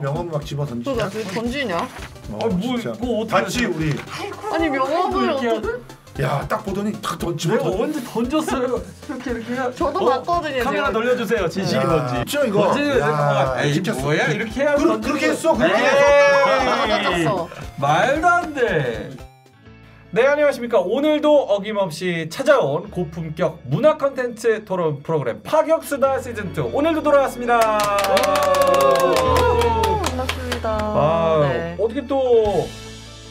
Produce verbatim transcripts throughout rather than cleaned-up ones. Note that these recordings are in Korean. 명함을 막 집어 던지냐? 너 나 왜 던지냐? 어, 아, 뭐 이거 어떻게 봤지 우리? 아이쿠, 아니 명함을 어떻게? 야, 딱 보더니 탁 던지고. 내가 언제 던졌어요? 이렇게 이렇게. 저도 봤거든요. 어, 카메라 돌려주세요. 진실이 뭔지. 진짜 이거. 에이, 뭐야? 이렇게 해야 던졌어. 그렇게 했어. 그렇게 해서. 말도 안 돼. 네, 안녕하십니까. 오늘도 어김없이 찾아온 고품격 문화 컨텐츠 토론 프로그램 파격수다 시즌 투 오늘도 돌아왔습니다. 반갑습니다. 아, 네. 어떻게 또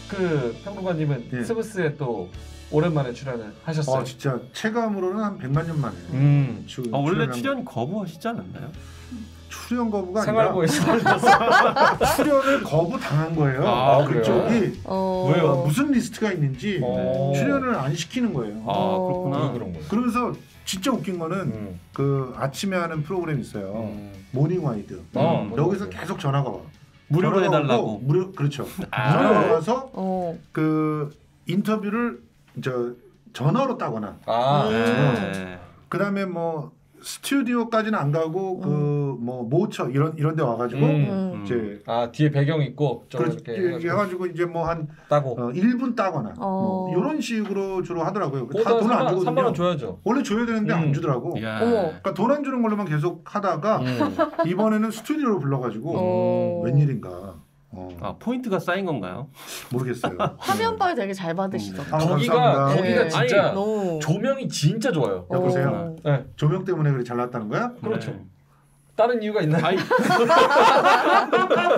그 평론가님은 네. 스브스에 또 오랜만에 출연을 하셨어요. 아, 진짜 체감으로는 한 백만 년 만에. 음. 주, 아, 원래 출연 거부하시지 않았나요? 출연 거부가 아니라 출연을 거부 당한 거예요. 아, 그쪽이 어... 왜요? 무슨 리스트가 있는지 어... 출연을 안 시키는 거예요. 아, 그렇구나. 어... 그런 거예요. 그러면서 진짜 웃긴 거는 음. 그 아침에 하는 프로그램 있어요. 음. 모닝와이드. 어, 음. 여기서 계속 전화가 와. 무료로 해달라고. 무료 그렇죠. 아. 무료로 와서 어. 그 인터뷰를 저 전화로 따거나 아, 네. 그다음에 뭐 스튜디오까지는 안 가고 음. 그 뭐 모처 이런 이런 데 와가지고 음. 이제 아 뒤에 배경 있고 그렇게 해가지고 이제 뭐 한 따고 어, 일 분 따거나 어. 뭐 이런 식으로 주로 하더라고요. 다 돈 안 주거든요. 삼만 원 줘야죠. 원래 줘야 되는데 음. 안 주더라고. 야. 그러니까 돈 안 주는 걸로만 계속 하다가 음. 이번에는 스튜디오로 불러가지고 음. 웬일인가. 어. 아, 포인트가 쌓인 건가요? 모르겠어요. 화면 발 되게 잘 받으시죠. 아, 거기가 거기가 네. 진짜 아니, no. 조명이 진짜 좋아요. 여보세요. 네. 조명 때문에 그래 잘 났다는 거야? 네. 그렇죠. 다른 이유가 있나요? 아니,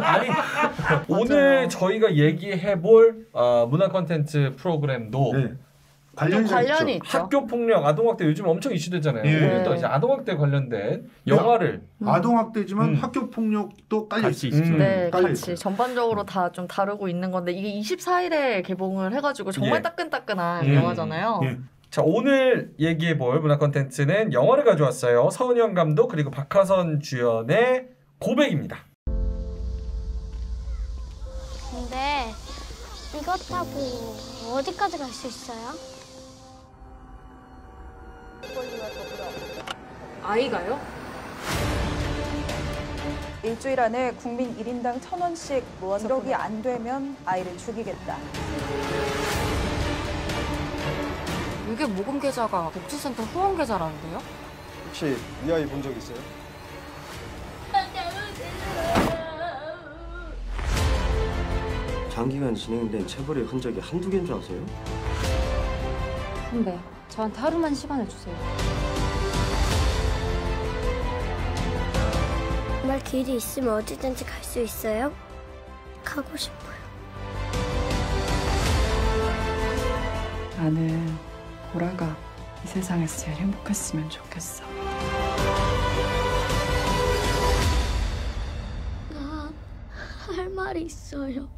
아니 오늘 저희가 얘기해볼 어, 문화 콘텐츠 프로그램도 네. 관련이, 관련이 있죠. 있죠. 학교 폭력, 아동학대 요즘 엄청 이슈되잖아요. 예. 또 이제 아동학대 관련된 영화를 음. 아동학대지만 음. 학교 폭력도 깔려 있어요. 음. 네, 깔려 같이 있어요. 전반적으로 다 좀 다루고 있는 건데 이게 이십사일에 개봉을 해가지고 정말 예. 따끈따끈한 예. 영화잖아요. 예. 자, 오늘 얘기해볼 문화 콘텐츠는 영화를 가져왔어요. 서은영 감독 그리고 박하선 주연의 고백입니다. 근데 이것 타고 어디까지 갈 수 있어요? 아이가요? 일주일 안에 국민 일인당 천 원씩 모아서 기록이 안 되면 아이를 죽이겠다. 이게 모금 계좌가 복지센터 후원 계좌라는데요? 혹시 이 아이 본 적 있어요? 장기간 진행된 체벌의 흔적이 한두 개인 줄 아세요? 선배, 저한테 하루만 시간을 주세요. 정말 길이 있으면 어디든지 갈 수 있어요? 가고 싶어요. 나는 보라가 이 세상에서 제일 행복했으면 좋겠어. 나 할 말이 있어요.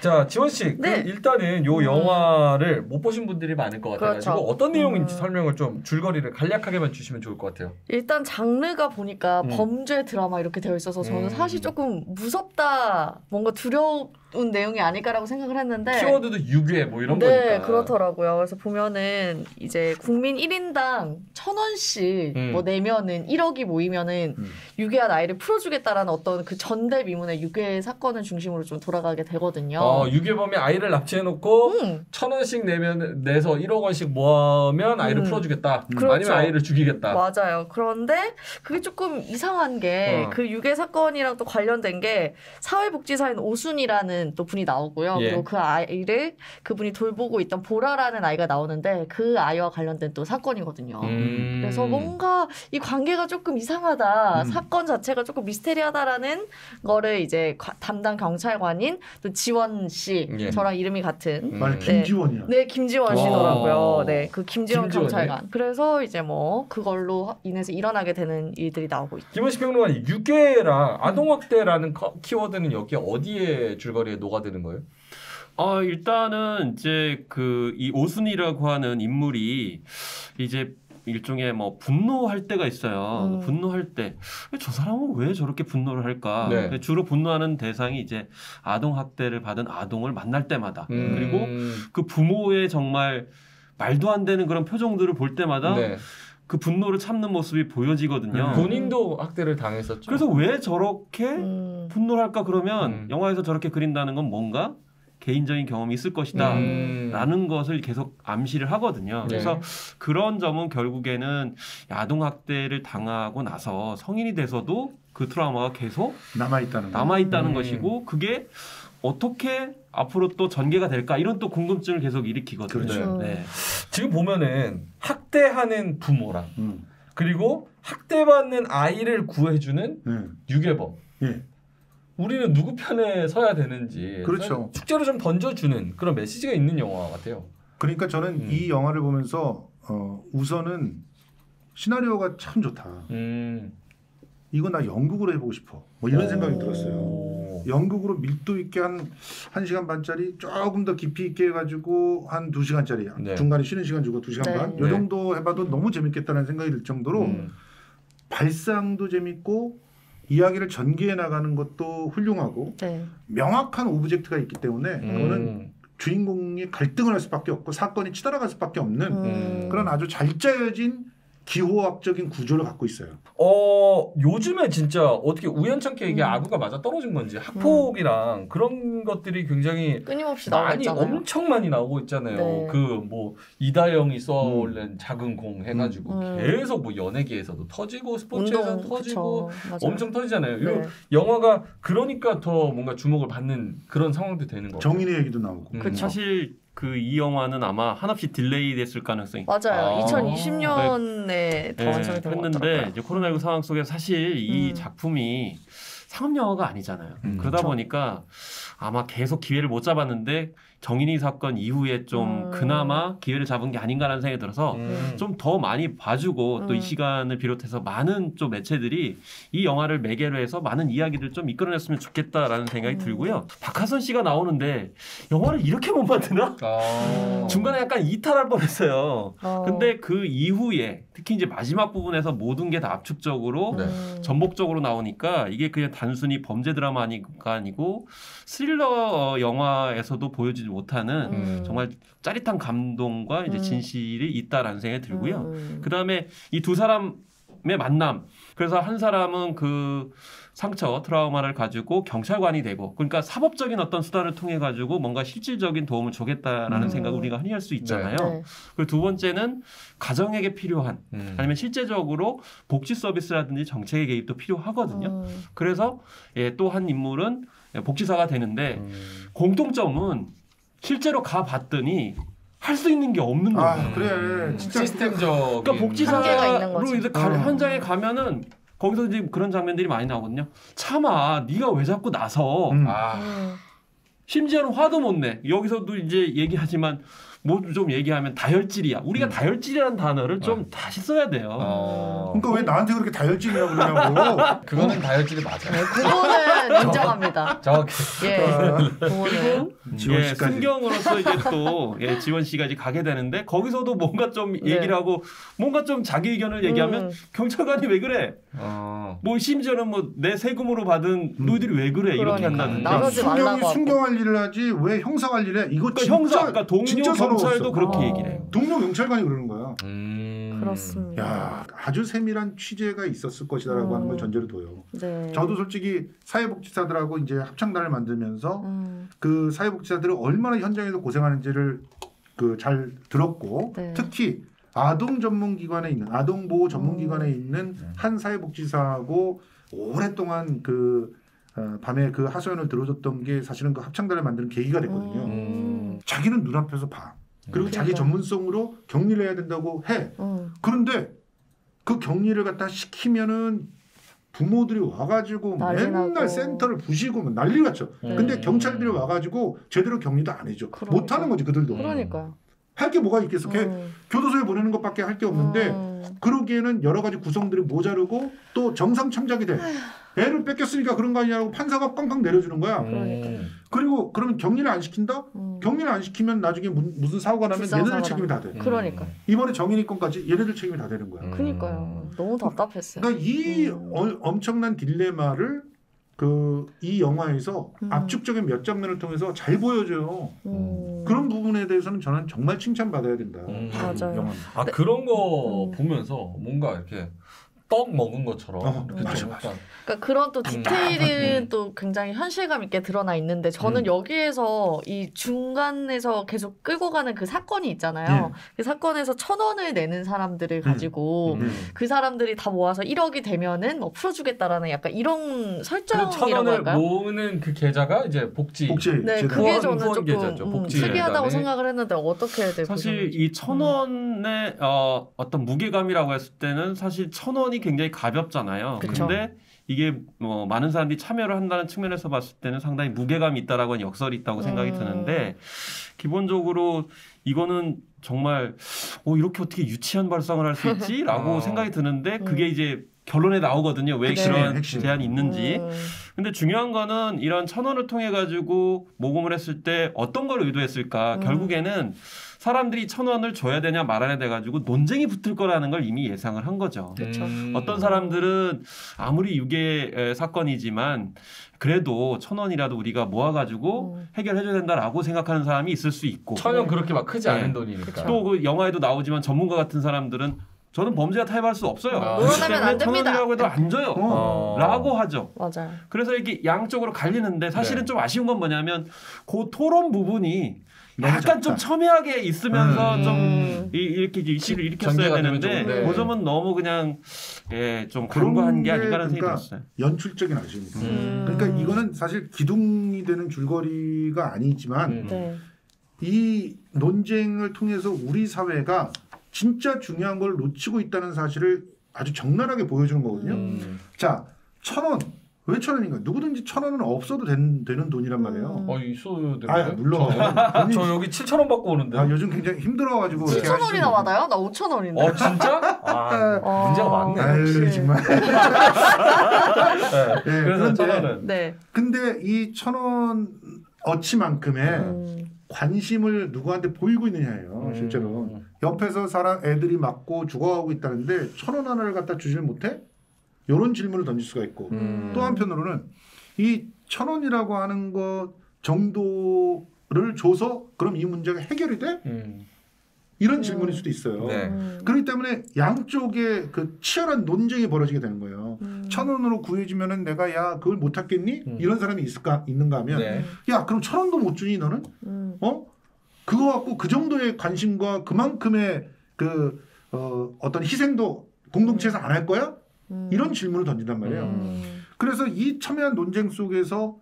자, 지원 씨, 네. 그 일단은 요 영화를 음. 못 보신 분들이 많을 것 같아가지고 그렇죠. 어떤 내용인지 음. 설명을 좀 줄거리를 간략하게만 주시면 좋을 것 같아요. 일단 장르가 보니까 음. 범죄 드라마 이렇게 되어 있어서 저는 음. 사실 조금 무섭다, 뭔가 두려운 내용이 아닐까라고 생각을 했는데 키워드도 유괴 뭐 이런 네, 거니까. 네, 그렇더라고요. 그래서 보면은 이제 국민 일인당 천 원씩 음. 뭐 내면은 일억이 모이면은 음. 유괴한 아이를 풀어주겠다라는 어떤 그 전대미문의 유괴 사건을 중심으로 좀 돌아가게 되거든요. 어, 유괴범이 아이를 납치해놓고 음. 천 원씩 내면 내서 일억 원씩 모으면 아이를 음. 풀어주겠다. 음. 그렇죠. 아니면 아이를 죽이겠다. 맞아요. 그런데 그게 조금 이상한 게 그 어. 유괴 사건이랑 또 관련된 게 사회복지사인 오순이라는 또 분이 나오고요. 예. 그리고 그 아이를 그분이 돌보고 있던 보라라는 아이가 나오는데 그 아이와 관련된 또 사건이거든요. 음. 그래서 뭔가 이 관계가 조금 이상하다. 음. 사건 자체가 조금 미스테리하다라는 거를 이제 과, 담당 경찰관인 또 지원 씨, 예. 저랑 이름이 같은. 말 음. 네. 김지원이요. 네, 김지원 씨더라고요. 네, 그 김지원 경찰관. 그래서 이제 뭐 그걸로 인해서 일어나게 되는 일들이 나오고 있죠. 김헌식 평론가님, 유괴랑 아동학대라는 키워드는 여기 어디에 줄거리에 녹아드는 거예요? 아, 일단은 이제 그 이 오순이라고 하는 인물이 이제 일종의 뭐 분노할 때가 있어요. 음. 분노할 때 저 사람은 왜 저렇게 분노를 할까? 네. 주로 분노하는 대상이 이제 아동 학대를 받은 아동을 만날 때마다 음. 그리고 그 부모의 정말 말도 안 되는 그런 표정들을 볼 때마다 네. 그 분노를 참는 모습이 보여지거든요. 음. 본인도 학대를 당했었죠. 그래서 왜 저렇게 음. 분노를 할까 그러면 음. 영화에서 저렇게 그린다는 건 뭔가 개인적인 경험이 있을 것이다 음. 라는 것을 계속 암시를 하거든요. 네. 그래서 그런 점은 결국에는 아동학대를 당하고 나서 성인이 돼서도 그 트라우마가 계속 남아있다는, 남아있다는 음. 것이고 그게 어떻게 앞으로 또 전개가 될까 이런 또 궁금증을 계속 일으키거든요. 그렇죠. 네. 지금 보면은 학대하는 부모랑 음. 그리고 학대받는 아이를 구해주는 음. 유괴범 예. 우리는 누구 편에 서야 되는지 그렇죠. 숙제로 좀 던져주는 그런 메시지가 있는 영화 같아요. 그러니까 저는 음. 이 영화를 보면서 어, 우선은 시나리오가 참 좋다. 음. 이거 나 연극으로 해보고 싶어. 뭐 이런 생각이 들었어요. 연극으로 밀도 있게 한 한 시간 반짜리 조금 더 깊이 있게 해가지고 한 두 시간짜리 네. 중간에 쉬는 시간 주고 두 시간 반 네. 이 정도 해봐도 너무 재밌겠다는 생각이 들 정도로 음. 발상도 재밌고 이야기를 전개해 나가는 것도 훌륭하고 네. 명확한 오브젝트가 있기 때문에 음. 그거는 주인공이 갈등을 할 수밖에 없고 사건이 치달아갈 수밖에 없는 음. 그런 아주 잘 짜여진 기호학적인 구조를 갖고 있어요. 어 요즘에 진짜 어떻게 우연찮게 이게 음. 아구가 맞아 떨어진 건지 학폭이랑 음. 그런 것들이 굉장히 끊임없이 많이 나오잖아요. 엄청 많이 나오고 있잖아요. 네. 그 뭐 이다영이 쏘아올린 음. 작은 공 해가지고 음. 계속 뭐 연예계에서도 터지고 스포츠에서도 운동, 터지고 엄청 터지잖아요. 네. 영화가 그러니까 더 뭔가 주목을 받는 그런 상황도 되는 거죠. 정인의 얘기도 나오고. 음. 사실. 그 이 영화는 아마 한없이 딜레이 됐을 가능성이 맞아요. 아 이천이십 년에 네. 더 완성이 된 것 같더라고요. 그랬는데 이제 코로나십구 상황 속에서 사실 이 음. 작품이 상업영화가 아니잖아요. 음. 그러다 그렇죠. 보니까 아마 계속 기회를 못 잡았는데 정인이 사건 이후에 좀 음. 그나마 기회를 잡은 게 아닌가라는 생각이 들어서 음. 좀 더 많이 봐주고 또 이 음. 시간을 비롯해서 많은 좀 매체들이 이 영화를 매개로 해서 많은 이야기들 좀 이끌어냈으면 좋겠다라는 생각이 음. 들고요. 박하선 씨가 나오는데 영화를 이렇게 못 만드나? 아. 중간에 약간 이탈할 뻔했어요. 아. 근데 그 이후에 특히 이제 마지막 부분에서 모든 게 다 압축적으로 네. 전복적으로 나오니까 이게 그냥 단순히 범죄 드라마가 아니고 스릴러 영화에서도 보여지지 못하는 음. 정말 짜릿한 감동과 이제 진실이 있다라는 생각이 들고요. 음. 그 다음에 이 두 사람의 만남. 그래서 한 사람은 그 상처, 트라우마를 가지고 경찰관이 되고 그러니까 사법적인 어떤 수단을 통해 가지고 뭔가 실질적인 도움을 주겠다라는 음. 생각을 우리가 흔히 할 수 있잖아요. 네, 네. 그리고 두 번째는 가정에게 필요한 음. 아니면 실제적으로 복지 서비스라든지 정책의 개입도 필요하거든요. 음. 그래서 예, 또 한 인물은 복지사가 되는데 음. 공통점은 실제로 가봤더니 할 수 있는 게 없는 거예요. 아, 그래. 진짜 시스템적. 그러니까 복지사로 이제 가, 현장에 가면은 거기서 이제 그런 장면들이 많이 나오거든요. 참아, 네가 왜 자꾸 나서? 음. 아. 심지어는 화도 못 내. 여기서도 이제 얘기하지만 뭐 좀 얘기하면 다혈질이야. 우리가 음. 다혈질이라는 단어를 좀 아. 다시 써야 돼요. 아. 그러니까 왜 나한테 그렇게 다혈질이라고 그러냐고. 그거는 어. 다혈질이 맞아요. 네, 그거는 인정합니다. 정확히. 예. 그리고 지원 씨까지. 예, 순경으로서 이제 또 예, 지원 씨까지 가게 되는데 거기서도 뭔가 좀 네. 얘기를 하고 뭔가 좀 자기 의견을 얘기하면 음. 경찰관이 왜 그래? 어. 뭐 심지어는 뭐 내 세금으로 받은 음. 너희들이 왜 그래? 그러니까. 이렇게 한다는데. 순경이 순경할 일을 하지 왜 형사할 일을 해? 이거 그러니까 진짜, 형사 그러니까 동료 경찰도 그렇게 아. 얘기를 해요. 동료 경찰관이 그러는 거야. 음. 그렇습니다. 야, 아주 세밀한 취재가 있었을 것이다라고 음. 하는 걸 전제로 둬요. 네. 저도 솔직히 사회복지사들하고 이제 합창단을 만들면서 음. 그 사회복지사들이 얼마나 현장에서 고생하는지를 그 잘 들었고 네. 특히 아동 전문기관에 있는 아동보호 전문기관에 음. 있는 한 사회복지사하고 오랫동안 그 어, 밤에 그 하소연을 들어줬던 게 사실은 그 합창단을 만드는 계기가 됐거든요. 음. 자기는 눈앞에서 봐. 그리고 음. 자기 전문성으로 격리를 해야 된다고 해. 음. 그런데 그 격리를 갖다 시키면은 부모들이 와가지고 맨날 나고. 센터를 부시고 난리가 쳐. 음. 근데 경찰들이 와가지고 제대로 격리도 안 해줘. 그러니까. 못하는 거지 그들도. 그러니까요. 할 게 뭐가 있겠어. 걔 음. 교도소에 보내는 것밖에 할 게 없는데 음. 그러기에는 여러 가지 구성들이 모자르고 또 정상 참작이 돼. 에휴. 애를 뺏겼으니까 그런 거 아니냐고 판사가 꽝꽝 내려주는 거야. 그러니까. 그리고 그러면 격리를 안 시킨다? 음. 격리를 안 시키면 나중에 무, 무슨 사고가 나면 얘네들 책임이 다 돼. 그러니까. 이번에 정인이 건까지 얘네들 책임이 다 되는 거야. 그러니까요. 너무 답답했어요. 그러니까 이 음. 어, 엄청난 딜레마를 그 이 영화에서 음. 압축적인 몇 장면을 통해서 잘 보여줘요. 음. 그런 부분에 대해서는 저는 정말 칭찬받아야 된다. 음, 맞아요. 영화는. 아 네. 그런 거 음. 보면서 뭔가 이렇게 떡 먹은 것처럼. 어, 이렇게 맞아, 맞아. 그러니까 그런 또 디테일은 음. 또 굉장히 현실감 있게 드러나 있는데 저는 음. 여기에서 이 중간에서 계속 끌고 가는 그 사건이 있잖아요. 음. 그 사건에서 천 원을 내는 사람들을 가지고 음. 음. 그 사람들이 다 모아서 일억이 되면은 뭐 풀어주겠다라는 약간 이런 설정이라고 할까요? 천 원을 모으는 그 계좌가 이제 복지. 복지. 네, 그게 저는 조금 음, 특이하다고 네. 생각을 했는데 어떻게 해야 될까요? 사실 이 천 원의 어, 어떤 무게감이라고 했을 때는 사실 천 원이 굉장히 가볍잖아요. 그쵸. 근데 이게 뭐 많은 사람들이 참여를 한다는 측면에서 봤을 때는 상당히 무게감이 있다라고 하는 역설이 있다고 생각이 음. 드는데 기본적으로 이거는 정말 어, 이렇게 어떻게 유치한 발상을 할 수 있지? 라고 어. 생각이 드는데 그게 이제 결론에 나오거든요. 왜 핵심, 그런 핵심. 제한이 있는지. 음. 근데 중요한 거는 이런 천 원을 통해 가지고 모금을 했을 때 어떤 걸 의도했을까. 음. 결국에는 사람들이 천 원을 줘야 되냐 말아야 돼가지고 논쟁이 붙을 거라는 걸 이미 예상을 한 거죠. 음. 어떤 사람들은 아무리 유괴 사건이지만 그래도 천 원이라도 우리가 모아가지고 음. 해결해줘야 된다라고 생각하는 사람이 있을 수 있고. 천 원 그렇게 막 크지 네. 않은 돈이니까. 또 그 영화에도 나오지만 전문가 같은 사람들은 저는 범죄가 타협할 수 없어요. 물어나면 안 됩니다. 천원이라고 해도 안 줘요. 어. 라고 하죠. 맞아요. 그래서 이렇게 양쪽으로 갈리는데 사실은 네. 좀 아쉬운 건 뭐냐면 그 토론 부분이 약간 작다. 좀 첨예하게 있으면서 음. 좀 이, 이렇게 이슈를 일으켰어야 되는데 그 점은 너무 그냥 예, 좀 강구한 게 아닌가라는 생각이 들었어요. 연출적인 아쉬움이다. 음. 그러니까 이거는 사실 기둥이 되는 줄거리가 아니지만 음. 네. 이 논쟁을 통해서 우리 사회가 진짜 중요한 걸 놓치고 있다는 사실을 아주 적나라하게 보여주는 거거든요. 음. 자, 천 원. 왜 천 원인가? 누구든지 천 원은 없어도 된, 되는 돈이란 말이에요. 아, 있어도 되는 아, 물론. 돈이... 저 여기 칠천 원 받고 오는데. 아, 요즘 굉장히 힘들어가지고. 칠천 원이나 받아요? 나 오천 원인데. 어, 진짜? 아, 아, 문제가 많네. 아유, 정말. 네, 네, 그래서 천 원은. 네. 근데 이 천 원 어치만큼의 음. 관심을 누구한테 보이고 있느냐예요. 음. 실제로. 옆에서 사람 애들이 맞고 죽어가고 있다는데 천 원 하나를 갖다 주질 못해? 이런 질문을 던질 수가 있고 음. 또 한편으로는 이 천 원이라고 하는 것 정도를 줘서 그럼 이 문제가 해결이 돼? 음. 이런 음. 질문일 수도 있어요. 네. 음. 그렇기 때문에 양쪽에 그 치열한 논쟁이 벌어지게 되는 거예요. 음. 천 원으로 구해주면은 내가 야 그걸 못 찾겠니? 음. 이런 사람이 있을까 있는가 하면 네. 야 그럼 천 원도 못 주니 너는? 음. 어? 그거 갖고 그 정도의 관심과 그만큼의 그 어, 어떤 희생도 공동체에서 안 할 거야? 음. 이런 질문을 던진단 말이에요. 음. 그래서 이 첨예한 논쟁 속에서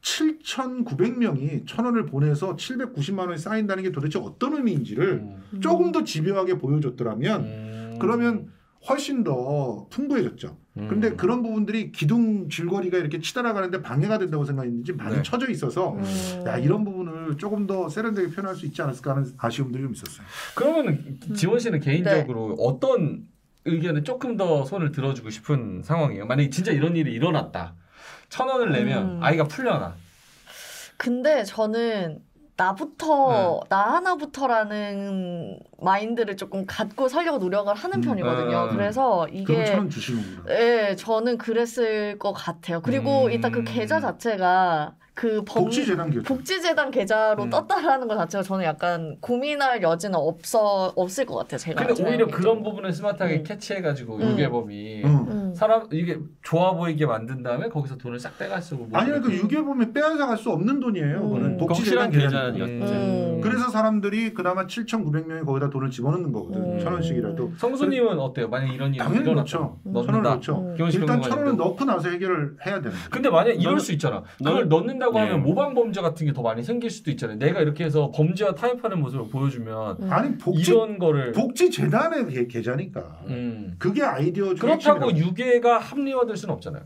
칠천구백 명이 천 원을 보내서 칠백구십만 원이 쌓인다는 게 도대체 어떤 의미인지를 음. 조금 더 집요하게 보여줬더라면 음. 그러면 훨씬 더 풍부해졌죠. 그런데 음. 그런 부분들이 기둥 줄거리가 이렇게 치달아가는데 방해가 된다고 생각했는지 많이 네. 처져 있어서 음. 야, 이런 부분을 조금 더 세련되게 표현할 수 있지 않았을까 하는 아쉬움들이 좀 있었어요. 그러면 음. 지원 씨는 개인적으로 네. 어떤 의견에 조금 더 손을 들어주고 싶은 상황이에요? 만약에 진짜 이런 일이 일어났다. 천 원을 내면 음. 아이가 풀려나. 근데 저는 나부터, 네. 나 하나부터라는 마인드를 조금 갖고 살려고 노력을 하는 음, 편이거든요. 네. 그래서 이게. 그럼 천 원 주시는구나. 예, 저는 그랬을 것 같아요. 그리고 음. 일단 그 계좌 자체가 그 범, 복지재단 계좌. 복지재단 계좌로 음. 떴다라는 것 자체가 저는 약간 고민할 여지는 없어, 없을 것 같아요. 제가. 근데 오히려 그런 부분을 스마트하게 음. 캐치해가지고 유괴범이. 음. 음. 사람 이게 좋아 보이게 만든 다음에 거기서 돈을 싹 빼가지고 아니 그 유괴범이 빼앗아갈 수 없는 돈이에요. 음. 그거는 복지재단 계좌였죠. 음. 음. 그래서 사람들이 그나마 칠천구백 명이 거기다 돈을 집어넣는 거거든. 음. 천 원씩이라도. 성수님은 그래, 어때요? 만약 이런 일이 당연히 넣죠. 천 원을 넣죠. 일단 천 원은 넣고 나서 해결을 해야 되는. 근데 만약 이럴 너는, 수 있잖아. 그걸 넣는다고 예. 하면 모방 범죄 같은 게 더 많이 생길 수도 있잖아요. 내가 이렇게 해서 범죄와 타협하는 모습을 보여주면 음. 아니 복지, 이런 거를 복지재단의 계좌니까. 음. 그게 아이디어 중에 그렇다고 유괴 유괴가 합리화될 수는 없잖아요.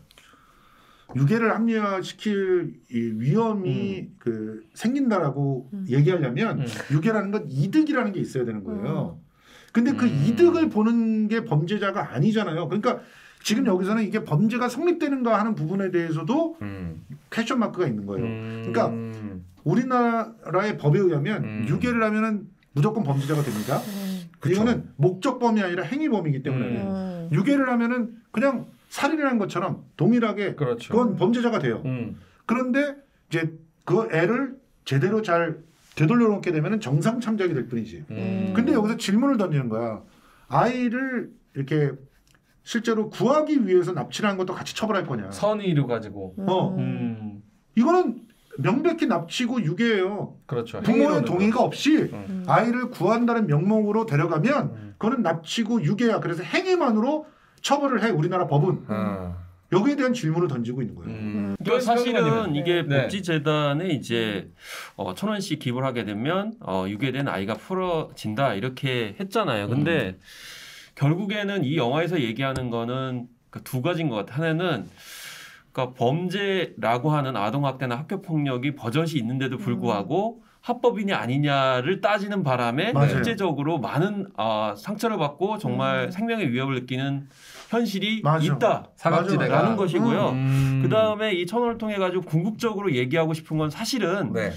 유괴를 합리화시킬 위험이 음. 그 생긴다라고 음. 얘기하려면 음. 유괴라는 건 이득이라는 게 있어야 되는 거예요. 음. 근데 그 음. 이득을 보는 게 범죄자가 아니잖아요. 그러니까 지금 여기서는 이게 범죄가 성립되는가 하는 부분에 대해서도 음. 퀘스천 마크가 있는 거예요. 음. 그러니까 우리나라의 법에 의하면 음. 유괴를 하면은 무조건 범죄자가 됩니다. 음. 이거는 목적범이 아니라 행위범이기 때문에 음. 유괴를 하면은 그냥 살인을 한 것처럼 동일하게 그렇죠. 그건 범죄자가 돼요. 음. 그런데 이제 그 애를 제대로 잘 되돌려놓게 되면 정상 참작이 될 뿐이지. 음. 근데 여기서 질문을 던지는 거야. 아이를 이렇게 실제로 구하기 위해서 납치를 한 것도 같이 처벌할 거냐. 선의로 가지고. 어. 음. 이거는 명백히 납치고 유괴예요. 그렇죠. 부모의 동의가 그렇죠. 없이 음. 아이를 구한다는 명목으로 데려가면 음. 그거는 납치고 유괴야. 그래서 행위만으로 처벌을 해. 우리나라 법은. 음. 여기에 대한 질문을 던지고 있는 거예요. 음. 그러니까 사실은 이게 네. 복지재단에 이제 어, 천 원씩 기부를 하게 되면 어, 유괴된 아이가 풀어진다 이렇게 했잖아요. 근데 음. 결국에는 이 영화에서 얘기하는 거는 그러니까 두 가지인 것 같아요. 하나는 그러니까 범죄라고 하는 아동학대나 학교폭력이 버젓이 있는데도 불구하고 음. 합법이냐 아니냐를 따지는 바람에 맞아요. 실제적으로 많은 어, 상처를 받고 정말 음. 생명의 위협을 느끼는 현실이 맞아. 있다. 사각지대라는 것이고요. 음. 그 다음에 이 천원을 통해 가지고 궁극적으로 얘기하고 싶은 건 사실은 네.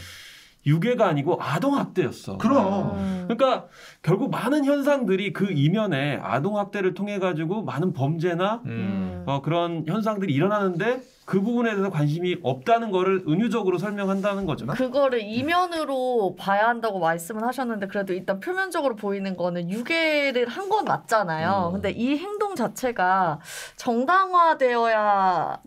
유괴가 아니고 아동학대였어. 그럼. 음. 그러니까 결국 많은 현상들이 그 이면에 아동학대를 통해 가지고 많은 범죄나 음. 어, 그런 현상들이 일어나는데 그 부분에 대해서 관심이 없다는 거를 은유적으로 설명한다는 거죠. 그거를 이면으로 봐야 한다고 말씀을 하셨는데 그래도 일단 표면적으로 보이는 거는 유괴를 한 건 맞잖아요. 음. 근데 이 행동 자체가 정당화되어야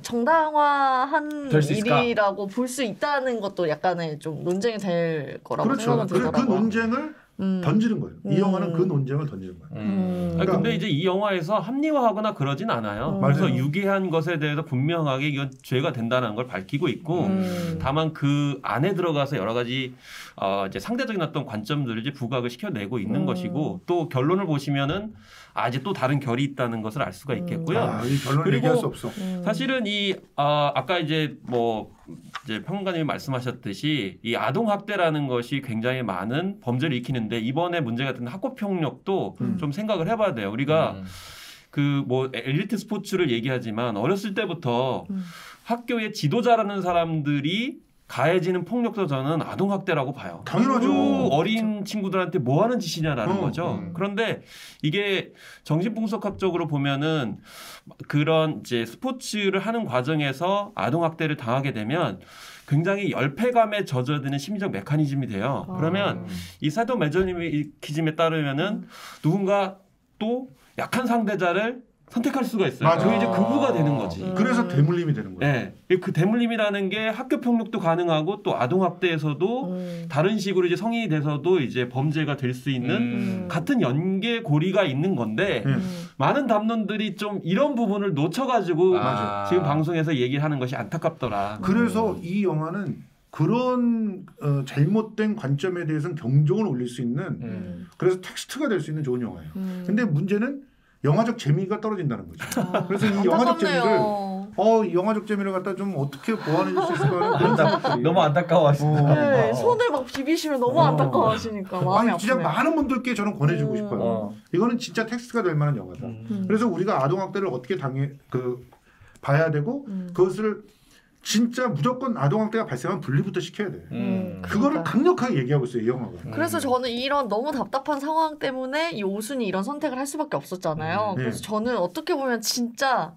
정당화한 일이라고 볼 수 있다는 것도 약간의 좀 논쟁이 될 거라고 그렇죠. 생각은 들더라고요. 그 논쟁을 음. 던지는 거예요. 이 음. 영화는 그 논쟁을 던지는 거예요. 음. 그러니까 근데 이제 이 영화에서 합리화하거나 그러진 않아요. 음. 그래서 유기한 것에 대해서 분명하게 이건 죄가 된다는 걸 밝히고 있고 음. 다만 그 안에 들어가서 여러 가지 어 이제 상대적인 어떤 관점들을 이제 부각을 시켜내고 있는 음. 것이고 또 결론을 보시면은 아직 또 다른 결이 있다는 것을 알 수가 있겠고요. 아, 이 결론을 얘기할 수 없어. 사실은 이 어, 아까 이제 뭐 이제 평론가님이 말씀하셨듯이 이 아동 학대라는 것이 굉장히 많은 범죄를 일으키는데 이번에 문제가 된 학교폭력도 음. 좀 생각을 해봐야 돼요. 우리가 음. 그 뭐 엘리트 스포츠를 얘기하지만 어렸을 때부터 음. 학교의 지도자라는 사람들이 가해지는 폭력도 저는 아동학대라고 봐요. 당연하죠. 어린 친구들한테 뭐 하는 짓이냐라는 어, 거죠. 음. 그런데 이게 정신분석학적으로 보면은 그런 이제 스포츠를 하는 과정에서 아동학대를 당하게 되면 굉장히 열패감에 젖어드는 심리적 메커니즘이 돼요. 아. 그러면 이 사도매저니즘에 따르면은 누군가 또 약한 상대자를 선택할 수가 있어요. 맞아. 그게 이제 극우가 되는 거지. 음. 그래서 대물림이 되는 거예요. 네. 그 대물림이라는 게 학교 폭력도 가능하고 또 아동학대에서도 음. 다른 식으로 이제 성인이 돼서도 이제 범죄가 될 수 있는 음. 같은 연계 고리가 있는 건데 음. 많은 담론들이 좀 이런 부분을 놓쳐가지고 아. 지금 방송에서 얘기를 하는 것이 안타깝더라. 그래서 음. 이 영화는 그런 어, 잘못된 관점에 대해서는 경종을 울릴 수 있는 음. 그래서 텍스트가 될 수 있는 좋은 영화예요. 음. 근데 문제는 영화적 재미가 떨어진다는 거죠. 아, 그래서 이 영화적 재미를 어 영화적 재미를 갖다 좀 어떻게 보완해 줄 수 있을까 그런 생각들이 너무 안타까워하시네. 어, 네, 어. 손을 막 비비시면 너무 어. 안타까워하시니까 마음이 아니, 진짜 아프네. 많은 분들께 저는 권해주고 음. 싶어요. 어. 이거는 진짜 텍스트가 될 만한 영화다. 음. 그래서 우리가 아동학대를 어떻게 당해 그 봐야 되고 음. 그것을 진짜 무조건 아동학대가 발생하면 분리부터 시켜야 돼. 음, 그거를 그러니까. 강력하게 얘기하고 있어요, 이 영화가. 그래서 음. 저는 이런 너무 답답한 상황 때문에 이 오순이 이런 선택을 할 수밖에 없었잖아요. 음, 네. 그래서 저는 어떻게 보면 진짜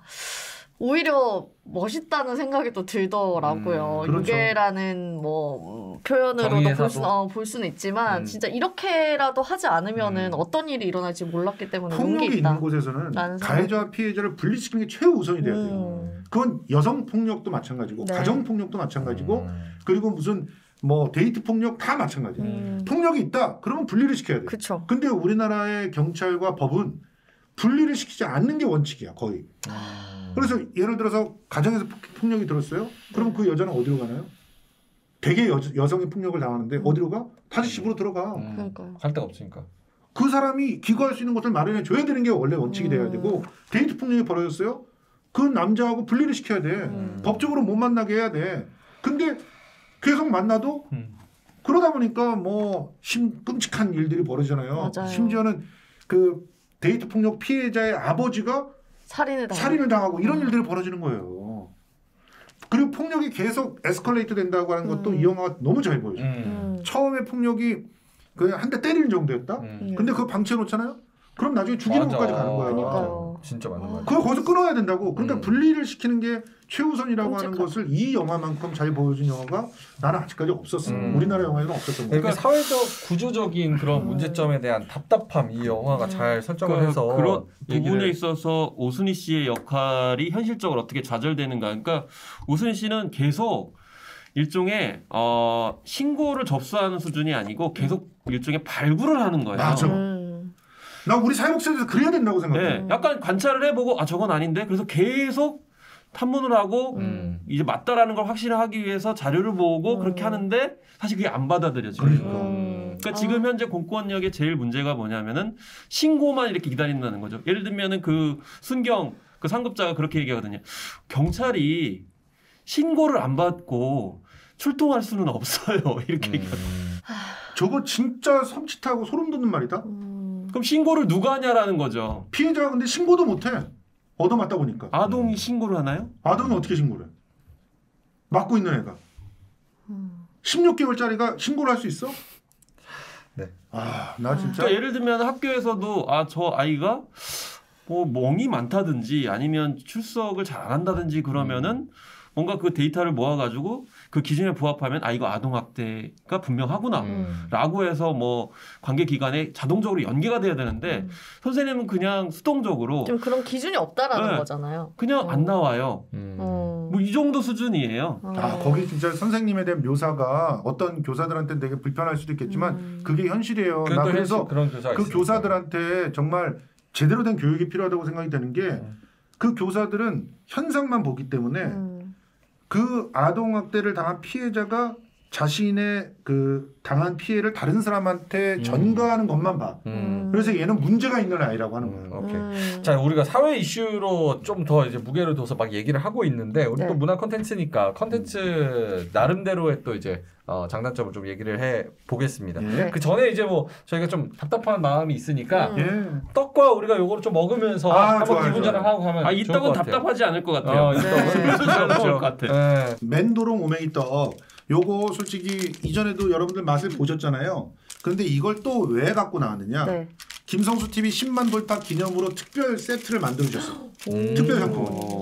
오히려 멋있다는 생각이 또 들더라고요. 음, 그렇죠. 유괴라는 뭐 표현으로도 볼, 수, 어, 볼 수는 있지만 음. 진짜 이렇게라도 하지 않으면은 음. 어떤 일이 일어날지 몰랐기 때문에 폭력이 있는 있다. 곳에서는 가해자와 피해자를 분리시키는 게 최우선이 돼야 돼요. 음. 그건 여성 폭력도 마찬가지고 네. 가정 폭력도 마찬가지고 음. 그리고 무슨 뭐 데이트 폭력 다 마찬가지예요. 음. 폭력이 있다 그러면 분리를 시켜야 돼요. 그쵸. 근데 우리나라의 경찰과 법은 분리를 시키지 않는 게 원칙이야 거의. 아. 그래서 예를 들어서 가정에서 폭력이 들었어요. 그럼 그 여자는 어디로 가나요? 되게 여, 여성이 폭력을 당하는데 어디로 가? 다시 집으로 들어가. 음, 갈 데가 없으니까. 그 사람이 기거할 수 있는 것을 마련해 줘야 되는 게 원래 원칙이 음. 돼야 되고 데이트 폭력이 벌어졌어요. 그 남자하고 분리를 시켜야 돼. 음. 법적으로 못 만나게 해야 돼. 근데 계속 만나도 음. 그러다 보니까 뭐 심, 끔찍한 일들이 벌어지잖아요. 맞아요. 심지어는 그 데이트 폭력 피해자의 아버지가 살인을 당하고. 살인을 당하고 이런 음. 일들이 벌어지는 거예요. 그리고 폭력이 계속 에스컬레이트 된다고 하는 것도 음. 이 영화가 너무 잘 보여줘요. 음. 처음에 폭력이 그냥 한 대 때리는 정도였다. 음. 근데 그거 방치해 놓잖아요. 그럼 나중에 죽이는 맞아. 것까지 가는 거야. 그러니까. 진짜 맞는 거야. 그걸 거기서 끊어야 된다고. 그러니까 음. 분리를 시키는 게 최우선이라고 끔찍한. 하는 것을 이 영화만큼 잘 보여준 영화가 나는 아직까지 없었어. 음. 우리나라 영화에는 없었던 거야. 그러니까 사회적 구조적인 그런 문제점에 대한 답답함 이 영화가 음. 잘 설정을 그러니까 해서 그런 부분에 있어서 오순희 씨의 역할이 현실적으로 어떻게 좌절되는가. 그러니까 오순희 씨는 계속 일종의 어, 신고를 접수하는 수준이 아니고 계속 일종의 발굴을 하는 거예요. 맞아. 음. 나 우리 사회복지에서 그래야 된다고 생각해. 네, 약간 관찰을 해보고 아 저건 아닌데 그래서 계속 탐문을 하고 음. 이제 맞다라는 걸 확실하기 위해서 자료를 모으고 음. 그렇게 하는데 사실 그게 안 받아들여져요. 그러니까, 음. 그러니까 아. 지금 현재 공권력의 제일 문제가 뭐냐면은 신고만 이렇게 기다린다는 거죠. 예를 들면은 그 순경 그 상급자가 그렇게 얘기하거든요. 경찰이 신고를 안 받고 출동할 수는 없어요. 이렇게 음. 얘기하거든요. 저거 진짜 섬찟하고 소름 돋는 말이다. 음. 그럼 신고를 누가 하냐라는 거죠. 피해자가 근데 신고도 못해. 얻어맞다 보니까. 아동이 음. 신고를 하나요? 아동이 어떻게 신고를 해? 맞고 있는 애가. 음. 십육 개월짜리가 신고를 할 수 있어? 네. 아, 나 진짜. 그러니까 예를 들면 학교에서도 아, 저 아이가 뭐 멍이 많다든지 아니면 출석을 잘 안 한다든지 그러면은 뭔가 그 데이터를 모아가지고 그 기준에 부합하면 아 이거 아동학대가 분명하구나 음. 라고 해서 뭐 관계기관에 자동적으로 연계가 돼야 되는데 음. 선생님은 그냥 수동적으로 좀 그런 기준이 없다라는 네. 거잖아요. 그냥 음. 안 나와요. 음. 뭐 이 정도 수준이에요. 음. 아 거기 진짜 선생님에 대한 묘사가 어떤 교사들한테는 되게 불편할 수도 있겠지만 음. 그게 현실이에요. 나 그래서 그런 교사 그 교사들한테 정말 제대로 된 교육이 필요하다고 생각이 되는 게 그 음. 교사들은 현상만 보기 때문에 음. 그 아동학대를 당한 피해자가 자신의 그 당한 피해를 다른 사람한테 음. 전가하는 것만 봐. 음. 그래서 얘는 문제가 있는 아이라고 하는 거예요. 음. 오케이. 음. 자, 우리가 사회 이슈로 좀 더 이제 무게를 둬서 막 얘기를 하고 있는데 우리 네. 또 문화 콘텐츠니까 콘텐츠 나름대로의 또 이제 어, 장단점을 좀 얘기를 해 보겠습니다. 예. 그 전에 이제 뭐 저희가 좀 답답한 마음이 있으니까 음. 예. 떡과 우리가 요거를 좀 먹으면서 아, 한번 좋아요, 기분 전환 하고 가면 아, 이 떡은 답답하지 않을 것 같아요. 어, 이 떡은 좋을 것 같아요. 맨도롱 오메이 떡. 요거 솔직히 이전에도 여러분들 맛을 보셨잖아요. 근데 이걸 또 왜 갖고 나왔느냐? 네. 김성수 티비 십만 돌파 기념으로 특별 세트를 만들어주셨어요. 특별 상품으로.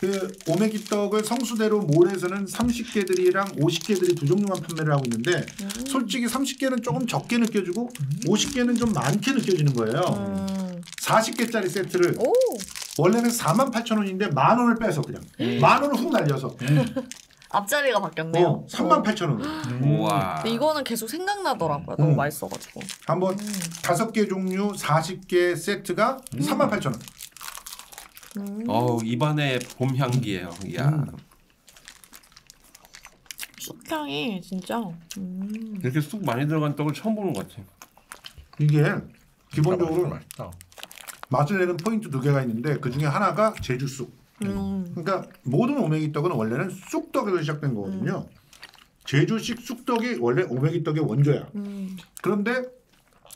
그 오메기 떡을 성수대로 몰에서는 삼십 개들이랑 오십 개들이 두 종류만 판매를 하고 있는데 음. 솔직히 삼십 개는 조금 적게 느껴지고 음. 오십 개는 좀 많게 느껴지는 거예요. 음. 사십 개짜리 세트를 오. 원래는 사만 팔천 원인데 만 원을 빼서 그냥 음. 만 원을 훅 날려서 음. 앞자리가 바뀌었네요. 어, 삼만 팔천 원. 음. 우와. 이거는 계속 생각나더라고요. 너무 음. 맛있어가지고. 한번 음. 다섯 개 종류 사십 개 세트가 음. 삼만 팔천 원. 음. 어우 입안에 봄 향기예요. 이야. 음. 쑥향이 진짜. 음. 이렇게 쑥 많이 들어간 떡을 처음 보는 것 같아. 이게 기본적으로 맛있다. 맛을 내는 포인트 두 개가 있는데 그 중에 하나가 제주 쑥. 음. 그러니까 모든 오메기 떡은 원래는 쑥떡에서 시작된 거거든요. 음. 제주식 쑥떡이 원래 오메기 떡의 원조야. 음. 그런데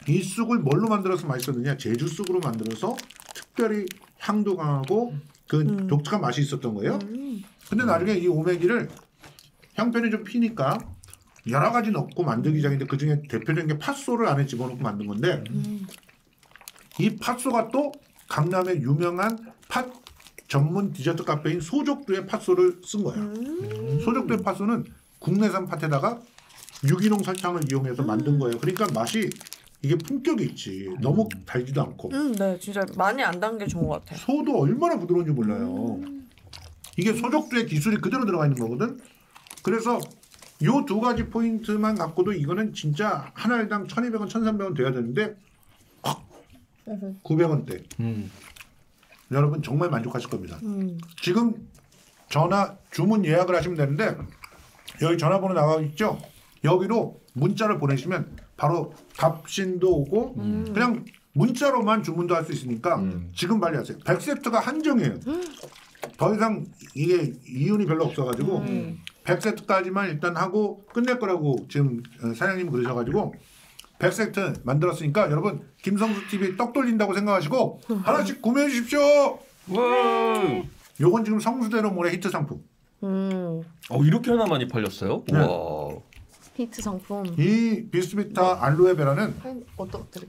이 쑥을 뭘로 만들어서 맛있었느냐? 제주 쑥으로 만들어서 특별히 향도 강하고 그 음. 독특한 맛이 있었던 거예요. 음. 근데 나중에 이 오메기를 형편이 좀 피니까 여러 가지 넣고 만들기 시작했는데 그 중에 대표적인 게 팥소를 안에 집어넣고 만든 건데 음. 이 팥소가 또 강남의 유명한 팥 전문 디저트 카페인 소족두의 팥소를 쓴 거예요. 음 소족두의 팥소는 국내산 팥에다가 유기농 설탕을 이용해서 음 만든 거예요. 그러니까 맛이 이게 품격이 있지. 음 너무 달지도 않고. 음, 네, 진짜 많이 안 단 게 좋은 것 같아요. 소도 얼마나 부드러운지 몰라요. 음 이게 소족두의 기술이 그대로 들어가 있는 거거든. 그래서 요 두 가지 포인트만 갖고도 이거는 진짜 한 알당 천이백 원, 천삼백 원 돼야 되는데 확! 구백 원대. 음. 여러분 정말 만족하실 겁니다. 음. 지금 전화 주문 예약을 하시면 되는데 여기 전화번호 나와 있죠? 여기로 문자를 보내시면 바로 답신도 오고 음. 그냥 문자로만 주문도 할 수 있으니까 음. 지금 빨리 하세요. 백 세트가 한정이에요. 음. 더 이상 이게 이윤이 별로 없어가지고 음. 백 세트까지만 일단 하고 끝낼 거라고 지금 사장님 그러셔가지고 백 세트 만들었으니까 여러분 김성수 티비 떡 돌린다고 생각하시고 하나씩 구매해 주십시오. 와. 요건 지금 성수대로 모래 히트 상품. 음. 어 이렇게 하나 많이 팔렸어요? 네. 와. 히트 정품. 이 비스비타 네. 알로에베라는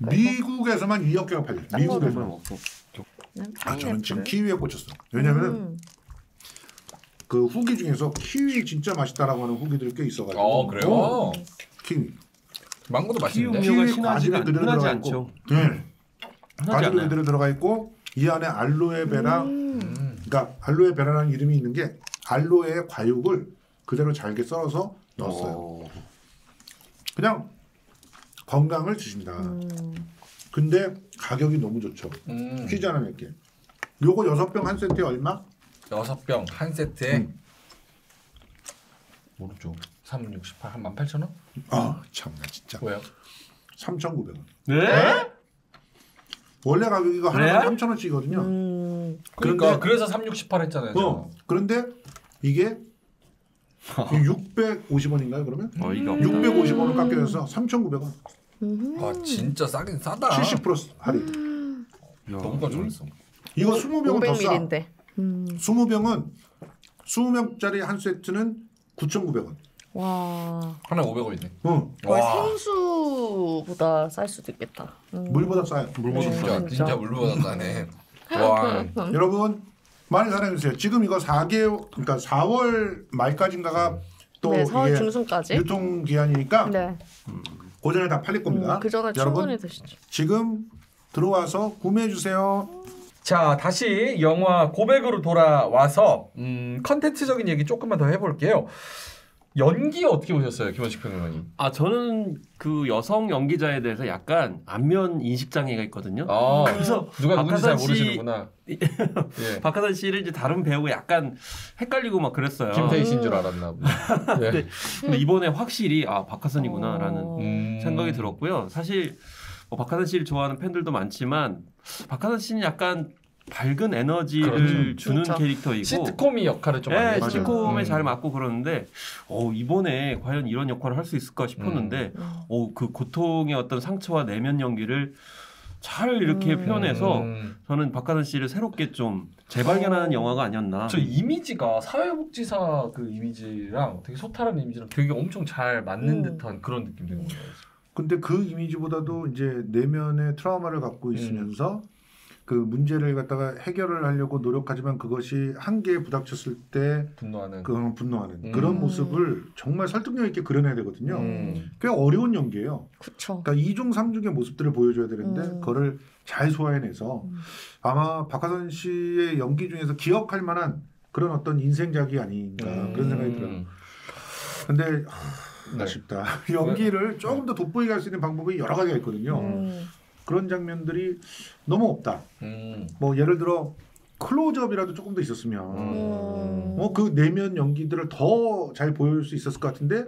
미국에서만 이억 개가 팔려요. 미국에서만. 아 저는 지금 키위에 꽂혔어. 왜냐면 음. 그 후기 중에서 키위 진짜 맛있다라고 하는 후기들이 꽤 있어가지고. 어 그래요? 오. 키위. 망고도 맛있는데. 키위 과즙이 그대로 들어가 있고. 네. 과즙이 그대로 들어가 있고 이 안에 알로에베라. 음. 그러니까 알로에베라라는 이름이 있는 게 알로에의 과육을 그대로 잘게 썰어서 넣었어요. 오. 그냥 건강을 주신다. 음. 근데 가격이 너무 좋죠. 음. 퀴즈 하나 낼게. 요거 여섯 병 한 세트에 얼마? 여섯 병 한 세트에 음. 오른쪽 삼백육십팔 한 만 팔천 원? 아 참나 진짜. 왜요? 삼천구백 원. 네? 네? 원래 가격이 이거 하나가 네? 삼천 원씩이거든요. 음. 그러니까 그래서 삼백육십팔 했잖아요. 어. 그런데 이게 육백오십 원인가요 그러면? 어, 이게 육백오십 원을 깎여서 삼천구백 원. 아 진짜 싸긴 싸다. 칠십 퍼센트 할인. 음. 너무 가져왔어. 이거 스무 병은 더 싸. 음. 스무 병은 스무 명짜리 한 세트는 구천구백 원. 와. 하나 오백 원이네. 응. 거의 생수보다 쌀 수도 있겠다. 음. 물보다 싸요. 물보다 네, 진짜, 진짜 물보다 싸네. 와. 여러분 많이 사랑해주세요. 지금 이거 사 개월 그러니까 사월 말까지인가가 또 네, 사월 중순까지 유통 기한이니까. 네. 음. 그 전에 다 팔릴 겁니다. 음, 그 전에 충분히 드시죠. 지금 들어와서 구매해 주세요. 자 다시 영화 고백으로 돌아와서 음, 컨텐츠적인 얘기 조금만 더 해볼게요. 연기 어떻게 보셨어요, 김헌식 평론가님? 아 저는 그 여성 연기자에 대해서 약간 안면 인식 장애가 있거든요. 아, 그래서 누가 누군지 잘 모르시는구나. 예. 박하선 씨를 이제 다른 배우가 약간 헷갈리고 막 그랬어요. 김태희 씨인 줄 알았나 보네. 예. 근데, 근데 이번에 확실히 아 박하선이구나라는 음... 생각이 들었고요. 사실 뭐 박하선 씨를 좋아하는 팬들도 많지만 박하선 씨는 약간 밝은 에너지를 그렇죠. 주는 그렇죠. 캐릭터이고 시트콤이 역할을 좀 많이 예, 시트콤에 음. 잘 맞고 그러는데 어, 이번에 과연 이런 역할을 할 수 있을까 싶었는데 음. 어, 그 고통의 어떤 상처와 내면 연기를 잘 이렇게 음. 표현해서 저는 박하선 씨를 새롭게 좀 재발견하는 어. 영화가 아니었나. 저 이미지가 사회복지사 그 이미지랑 되게 소탈한 이미지랑 되게 엄청 잘 맞는 음. 듯한 그런 느낌이 드는 거예요. 근데 그 이미지보다도 이제 내면의 트라우마를 갖고 있으면서 음. 그 문제를 갖다가 해결을 하려고 노력하지만 그것이 한계에 부닥쳤을 때 분노하는, 그, 분노하는 음. 그런 모습을 정말 설득력 있게 그려내야 되거든요. 음. 꽤 어려운 연기예요. 그쵸. 그러니까 이중 삼중의 모습들을 보여줘야 되는데 음. 그거를 잘 소화해내서 음. 아마 박하선 씨의 연기 중에서 기억할 만한 그런 어떤 인생작이 아닌가 음. 그런 생각이 들어요. 근데 네. 아쉽다. 연기를 조금 더 돋보이게 할 수 있는 방법이 여러 가지가 있거든요. 음. 그런 장면들이 너무 없다. 음. 뭐 예를 들어 클로즈업이라도 조금 더 있었으면 음. 어, 그 내면 연기들을 더 잘 보여줄 수 있었을 것 같은데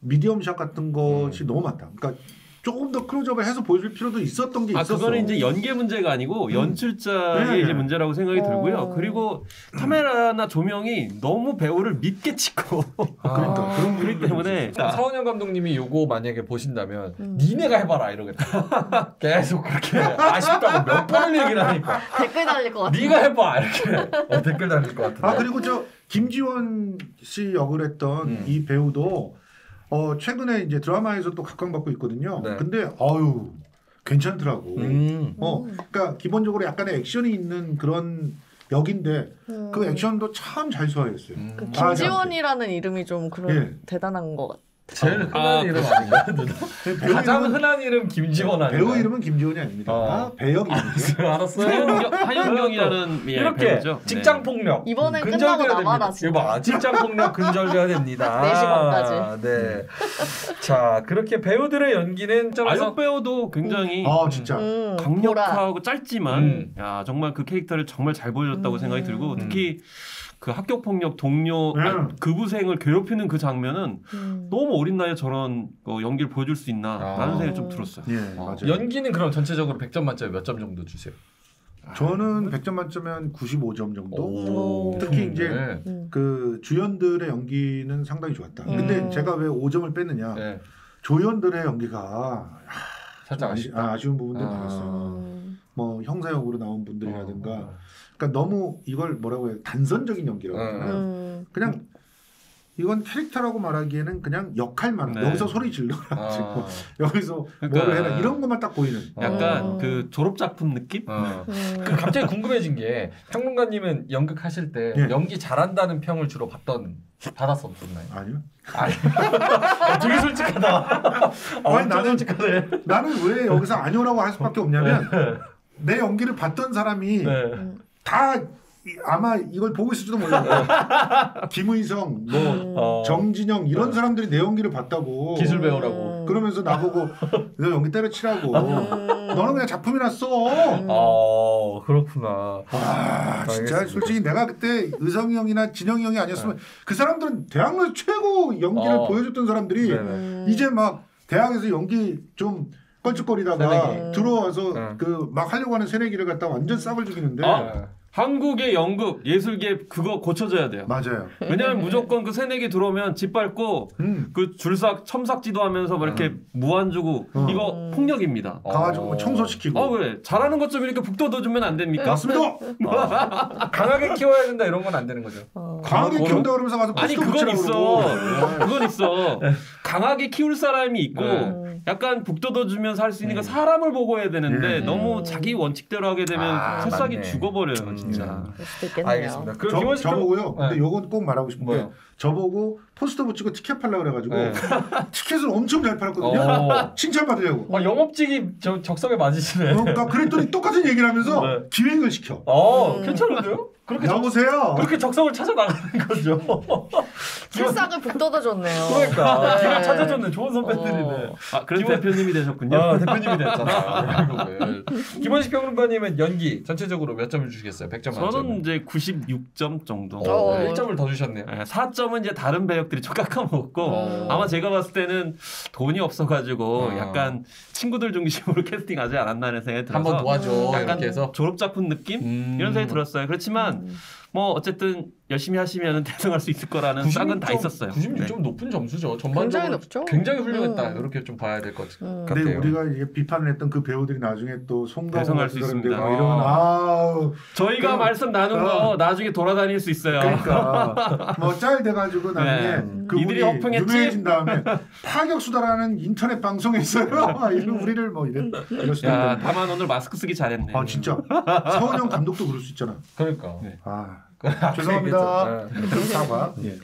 미디엄샷 같은 것이 음. 너무 많다. 그러니까 조금 더 클로즈업을 해서 보여줄 필요도 있었던 게 아, 있었어. 그거는 이제 연기 문제가 아니고 연출자의 음. 네. 이제 문제라고 생각이 들고요. 어. 그리고 카메라나 조명이 너무 배우를 밑게 찍고 아, 그러니까 그런 그렇기 때문에 서은영 감독님이 요거 만약에 보신다면 음. 니네가 해봐라 이러겠다. 계속 그렇게 아쉽다고 몇 번을 얘기를 하니까 댓글 달릴 것 같아. 니가 해봐 이렇게 어, 댓글 달릴 것 같은데. 아 그리고 저 김지원 씨 역을 했던 음. 이 배우도 어 최근에 이제 드라마에서 또 각광받고 있거든요. 네. 근데 아유 괜찮더라고. 음. 어 그러니까 기본적으로 약간의 액션이 있는 그런 역인데 음. 그 액션도 참 잘 소화했어요. 음. 그 김지원이라는 이름이 좀 그런 예. 대단한 것 같아. 제일 흔한 아, 이름 아닌가? 가장 이름은, 흔한 이름 김지원 아니에요? 배우 이름은 김지원이 아닙니다. 아, 배역이 아니에요. 알았어요. 하연경이라는 이렇게 배우죠. 직장 폭력 네. 이번에 끝나고 나와라 진짜. 직장 폭력 근절돼야 됩니다. 네 시간까지. 네. 자 그렇게 배우들의 연기는 아역 배우도 굉장히 음. 아, 진짜. 음, 강력하고 보라. 짧지만 음. 야 정말 그 캐릭터를 정말 잘 보여줬다고 음. 생각이 들고 음. 특히. 그 학교 폭력 동료 네. 아니, 급우생을 괴롭히는 그 장면은 음. 너무 어린 나이에 저런 어, 연기를 보여줄 수 있나라는 아. 생각이 좀 들었어요. 예, 아. 맞아요. 연기는 그럼 전체적으로 백 점 만점에 몇 점 정도 주세요? 저는 백 점 만점에 한 구십오 점 정도. 오. 특히 오. 이제 네. 그 주연들의 연기는 상당히 좋았다. 음. 근데 제가 왜 오 점을 뺐느냐? 네. 조연들의 연기가 살짝 아쉬, 아, 아쉬운 부분들이 아. 많았어요. 뭐 형사역으로 나온 분들이라든가. 아. 그러니까 너무 이걸 뭐라고 해요? 단선적인 연기라고 하나. 음. 그냥 이건 캐릭터라고 말하기에는 그냥 역할만 네. 여기서 소리 질러가지고 아. 여기서 그러니까 뭐를 해라 이런 것만 딱 보이는 약간 아. 그 졸업작품 느낌? 아. 그 갑자기 궁금해진 게 평론가님은 연극하실 때 예. 연기 잘한다는 평을 주로 받던 받았었나요? 아니요. 아니. 아, 되게 솔직하다. 아, 아니, 나는 솔직하네. 나는 왜 여기서 아니오라고 할 수밖에 없냐면 네. 내 연기를 봤던 사람이 네. 다 이, 아마 이걸 보고 있을지도 몰라요. 김의성, 뭐 어. 정진영 이런 사람들이 내 연기를 봤다고 기술 배우라고 그러면서 나보고 너 연기 때려치라고 너는 그냥 작품이나 써. 아 그렇구나. 아 진짜 솔직히 내가 그때 의성이 형이나 진영이 형이 아니었으면 네. 그 사람들은 대학로에서 최고 연기를 어. 보여줬던 사람들이 네네. 이제 막 대학에서 연기 좀 껄쭉거리다가 새내기. 들어와서 네. 그 막 하려고 하는 새내기를 갖다 완전 싹을 죽이는데 어? 한국의 연극 예술계 그거 고쳐줘야 돼요. 맞아요. 왜냐면 무조건 그 새내기 들어오면 짓밟고 음. 그 줄삭 첨삭지도 하면서 막 이렇게 음. 무한 주고 음. 이거 폭력입니다. 가가지고 어. 청소시키고. 아 왜? 잘하는 것 좀 이렇게 북돋아 주면 안 됩니까? 맞습니다. 어. 강하게 키워야 된다 이런 건 안 되는 거죠. 어. 강하게 어? 키운다 그러면서 가서 아니 그건 있어. 그건 있어. 강하게 키울 사람이 있고 네. 약간 북돋아 주면서 할 수 있는 건 네. 사람을 보고 해야 되는데 네. 너무 자기 원칙대로 하게 되면 새싹이 아, 죽어버려요. 진짜. 음. 알겠습니다. 그 저, 저보고요. 네. 근데 요건 꼭 말하고 싶은 게 저보고 포스터 붙이고 티켓 팔려고 그래가지고 네. 티켓을 엄청 잘 팔았거든요. 칭찬받으려고. 아, 영업직이 저, 적성에 맞으시네. 그러니까 그랬더니 똑같은 얘기를 하면서 네. 기획을 시켜. 어, 음. 괜찮은데요? 그렇게 나오세요. 그렇게 적성을 찾아나가는 거죠. 새싹을 북돋아줬네요. 그러니까. 제가 네. 찾아줬네. 좋은 선배들이네. 어. 아, 그래서 김원... 대표님이 되셨군요. 아, 대표님이 됐잖아. 김헌식 평론가님은 연기 전체적으로 몇 점을 주시겠어요? 백 점 만점에. 저는 이제 구십육 점 정도. 어, 네. 일 점을 더 주셨네요. 네, 사 점은 이제 다른 배역들이 깎아 먹었고 어. 아마 제가 봤을 때는 돈이 없어가지고 어. 약간 친구들 중심으로 캐스팅하지 않았나 하는 생각이 들어서 한번 도와줘. 약간 이렇게 해서. 졸업작품 느낌? 음. 이런 생각이 들었어요. 그렇지만 음. 뭐 어쨌든 열심히 하시면 대성할 수 있을 거라는 싹은 다 있었어요. 구십육 점 네. 높은 점수죠. 전반적으로 굉장히 높죠. 굉장히 훌륭했다. 음. 이렇게 좀 봐야 될 것 음. 같아요. 근데 우리가 이게 비판을 했던 그 배우들이 나중에 또 대성할 수 있습니다. 아. 이런 아 저희가 그, 말씀 나눈 아. 거 나중에 돌아다닐 수 있어요. 그러니까 뭐 짤 돼가지고 나중에 네. 그분이 유명해진 다음에 파격수다라는 인터넷 방송에서요. 이런 우리를 뭐 이런. 야 다만 오늘 마스크 쓰기 잘했네. 아 진짜 서은영 감독도 그럴 수 있잖아. 그러니까. 네. 아. 죄송합니다. 사과. 예.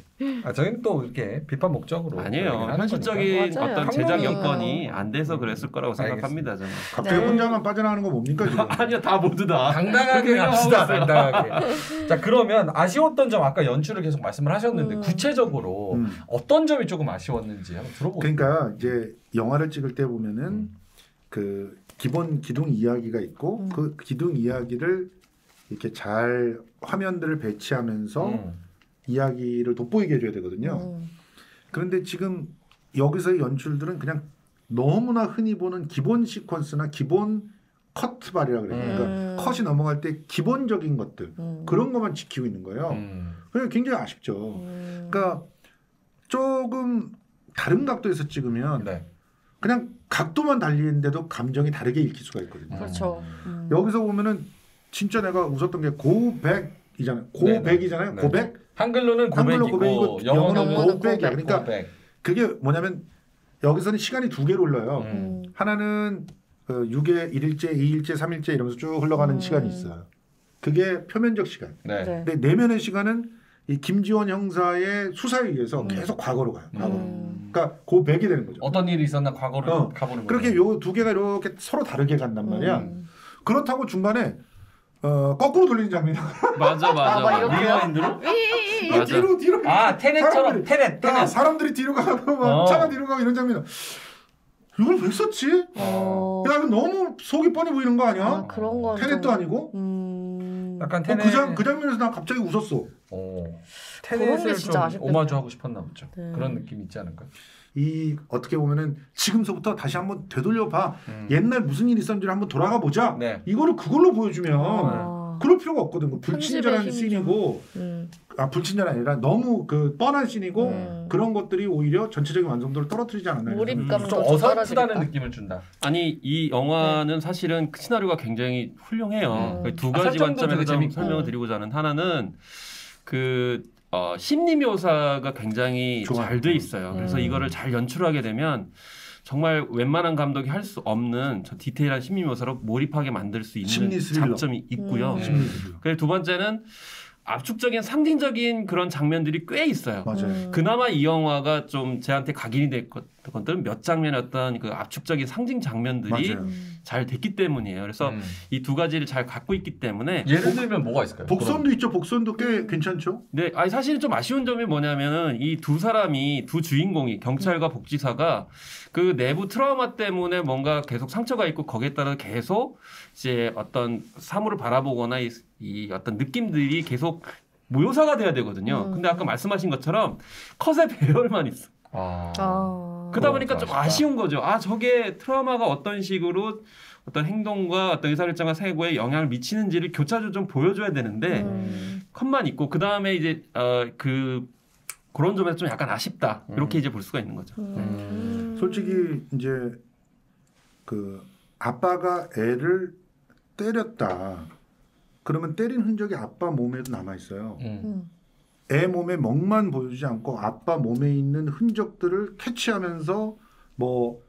아 저희는 또 이렇게 비판 목적으로 아니에요. 현실적인 어떤 제작 여건이 안 돼서 그랬을 거라고 생각합니다. 알겠습니다. 저는. 갑자기 네. 혼자만 빠져나가는 거 뭡니까 지금? 아니요, 다 모두 다. 당당하게 합시다. 당당하게. 자 그러면 아쉬웠던 점 아까 연출을 계속 말씀을 하셨는데 음. 구체적으로 음. 어떤 점이 조금 아쉬웠는지 한번 들어보세요. 그러니까 이제 영화를 찍을 때 보면은 음. 그 기본 기둥 이야기가 있고 음. 그 기둥 이야기를 이렇게 잘 화면들을 배치하면서 음. 이야기를 돋보이게 해줘야 되거든요. 음. 그런데 지금 여기서의 연출들은 그냥 너무나 흔히 보는 기본 시퀀스나 기본 커트 발이라 그래요. 음. 그러니까 컷이 넘어갈 때 기본적인 것들 음. 그런 것만 지키고 있는 거예요. 음. 그래서 굉장히 아쉽죠. 음. 그러니까 조금 다른 각도에서 찍으면 네. 그냥 각도만 달리는데도 감정이 다르게 읽힐 수가 있거든요. 그렇죠. 음. 여기서 보면은 진짜 내가 웃었던 게 고백이잖아요. 고백이잖아요. 네네. 고백. 한글로는 고백이고, 고백이고 영어로는 고백이야. 고백. 그러니까 고백. 그게 뭐냐면 여기서는 시간이 두 개로 흘러요. 음. 하나는 육 일, 일 일째, 이 일째, 삼 일째 이러면서 쭉 흘러가는 음. 시간이 있어요. 그게 표면적 시간. 네. 네. 근데 내면의 시간은 이 김지원 형사의 수사에 의해서 음. 계속 과거로 가요. 과거로. 음. 그러니까 고백이 되는 거죠. 어떤 일이 있었나 과거로 어. 가보는 거예요. 그렇게 요 두 개가 이렇게 서로 다르게 간단 말이야. 음. 그렇다고 중간에 어 거꾸로 돌리는 장면. 맞아 맞아. 리와인드로? 아, 뒤로 뒤로. 아 테넷처럼 테넷. 테넷. 아, 사람들이 뒤로 가고 막 어. 차가 뒤로 가고 이런 장면. 이걸 왜 썼지? 어. 야 이거 너무 속이 뻔히 보이는 거 아니야? 아, 그런 거. 테넷도 좀... 아니고. 음. 약간 테넷. 어, 그, 장, 그 장면에서 난 갑자기 웃었어. 어. 테넷을 좀 아쉽겠다. 오마주하고 싶었나 보죠. 네. 그런 느낌 있지 않을까요? 이 어떻게 보면은 지금서부터 다시 한번 되돌려 봐. 음. 옛날 무슨 일이 있었는지를 한번 돌아가 보자. 네. 이거를 그걸로 보여주면 아. 그럴 필요가 없거든. 뭐 불친절한 씬이고, 음. 아 불친절한 아니라 너무 그 뻔한 씬이고 음. 그런 것들이 오히려 전체적인 완성도를 떨어뜨리지 않았나. 몰입감을 좀 어설프다는 느낌을 준다. 아니 이 영화는 네. 사실은 시나리오가 굉장히 훌륭해요. 음. 두 가지 아, 관점에서 좀 재밌고. 설명을 드리고자 하는 하나는 그. 어, 심리 묘사가 굉장히 잘 돼 있어요. 그래서 음. 이거를 잘 연출하게 되면 정말 웬만한 감독이 할 수 없는 저 디테일한 심리 묘사로 몰입하게 만들 수 있는 장점이 있고요. 음. 네. 그리고 두 번째는 압축적인 상징적인 그런 장면들이 꽤 있어요. 맞아요. 음. 그나마 이 영화가 좀 제한테 각인이 됐던 것들은 몇 장면의 어떤 그 압축적인 상징 장면들이 맞아요. 잘 됐기 때문이에요. 그래서 음. 이 두 가지를 잘 갖고 있기 때문에 예를 들면 뭐가 있을까요? 복선도 그럼. 있죠. 복선도 꽤 괜찮죠. 네, 아니 사실 좀 아쉬운 점이 뭐냐면은 이 두 사람이 두 주인공이 경찰과 복지사가 그 내부 트라우마 때문에 뭔가 계속 상처가 있고 거기에 따라 계속 이제 어떤 사물을 바라보거나 이, 이 어떤 느낌들이 계속 묘사가 돼야 되거든요. 음. 근데 아까 말씀하신 것처럼 컷의 배열만 있어. 아. 아. 그러다 보니까 좀 아쉬운 거죠. 아, 저게 트라우마가 어떤 식으로 어떤 행동과 어떤 의사결정과 사고에 영향을 미치는지를 교차적으로 좀 보여줘야 되는데 음. 컷만 있고 그 다음에 이제 어, 그 그런 점에서 좀 약간 아쉽다. 음. 이렇게 이제 볼 수가 있는 거죠. 음. 음. 솔직히 이제 그 아빠가 애를 때렸다. 그러면 때린 흔적이 아빠 몸에도 남아있어요. 음. 애 몸에 먹만 보여주지 않고 아빠 몸에 있는 흔적들을 캐치하면서 뭐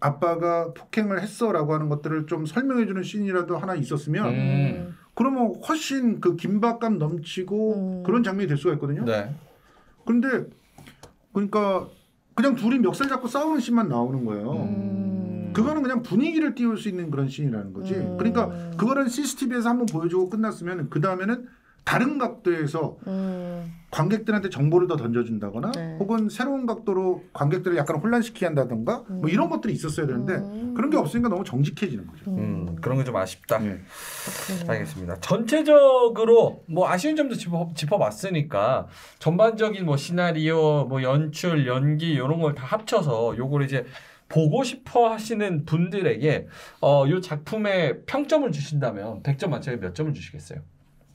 아빠가 폭행을 했어라고 하는 것들을 좀 설명해주는 씬이라도 하나 있었으면 음. 그러면 훨씬 그 긴박감 넘치고 음. 그런 장면이 될 수가 있거든요. 네. 그런데 그러니까 그냥 둘이 멱살 잡고 싸우는 씬만 나오는 거예요. 음. 그거는 그냥 분위기를 띄울 수 있는 그런 씬이라는 거지. 음. 그러니까 그거는 씨씨티비에서 한번 보여주고 끝났으면 그 다음에는 다른 각도에서 음. 관객들한테 정보를 더 던져준다거나 네. 혹은 새로운 각도로 관객들을 약간 혼란시키게 한다던가 음. 뭐 이런 것들이 있었어야 되는데 음. 그런 게 없으니까 너무 정직해지는 거죠. 음. 음. 그런 게 좀 아쉽다. 네. 알겠습니다. 전체적으로 뭐 아쉬운 점도 짚어, 짚어봤으니까 전반적인 뭐 시나리오, 뭐 연출, 연기 이런 걸 다 합쳐서 요걸 이제 보고 싶어 하시는 분들에게 어, 이 작품에 평점을 주신다면 백 점 만점에 몇 점을 주시겠어요?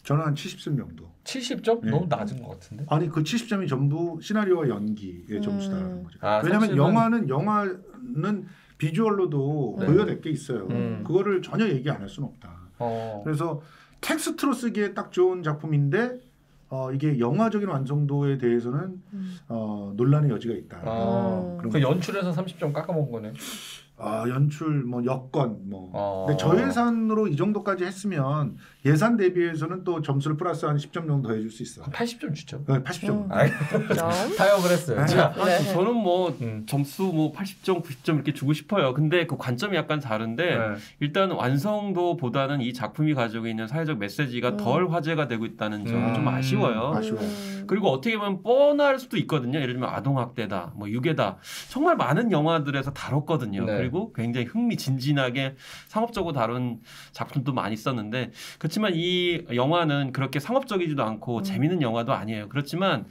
저는 한 칠십 점 정도. 칠십 점? 네. 너무 낮은 것 같은데? 아니 그 칠십 점이 전부 시나리오와 연기의 음. 점수다라는 거죠. 아, 왜냐하면 삼십은... 영화는 영화는 비주얼로도 네. 보여낼 게 있어요. 음. 그거를 전혀 얘기 안 할 수는 없다. 어. 그래서 텍스트로 쓰기에 딱 좋은 작품인데 어 이게 영화적인 완성도에 대해서는 음. 어, 논란의 여지가 있다. 아, 어, 그런 그 연출에서 삼십 점 깎아먹은 거네. 아 연출 뭐 여건 뭐. 아. 근데 저예산으로 이 정도까지 했으면 예산 대비해서는 또 점수를 플러스 한 십 점 정도 더 해줄 수 있어. 팔십 점 주죠. 네, 팔십 점. 타협을 음. 했어요. 자, 네. 아, 저는 뭐 음. 점수 뭐 팔십 점, 구십 점 이렇게 주고 싶어요. 근데 그 관점이 약간 다른데 네. 일단 완성도보다는 이 작품이 가지고 있는 사회적 메시지가 음. 덜 화제가 되고 있다는 점은 음. 좀 아쉬워요. 아쉬워요. 그리고 어떻게 보면 뻔할 수도 있거든요. 예를 들면 아동학대다, 뭐 유괴다. 정말 많은 영화들에서 다뤘거든요. 네. 그리고 굉장히 흥미진진하게 상업적으로 다룬 작품도 많이 썼는데 그렇지만 이 영화는 그렇게 상업적이지도 않고 음. 재미있는 영화도 아니에요. 그렇지만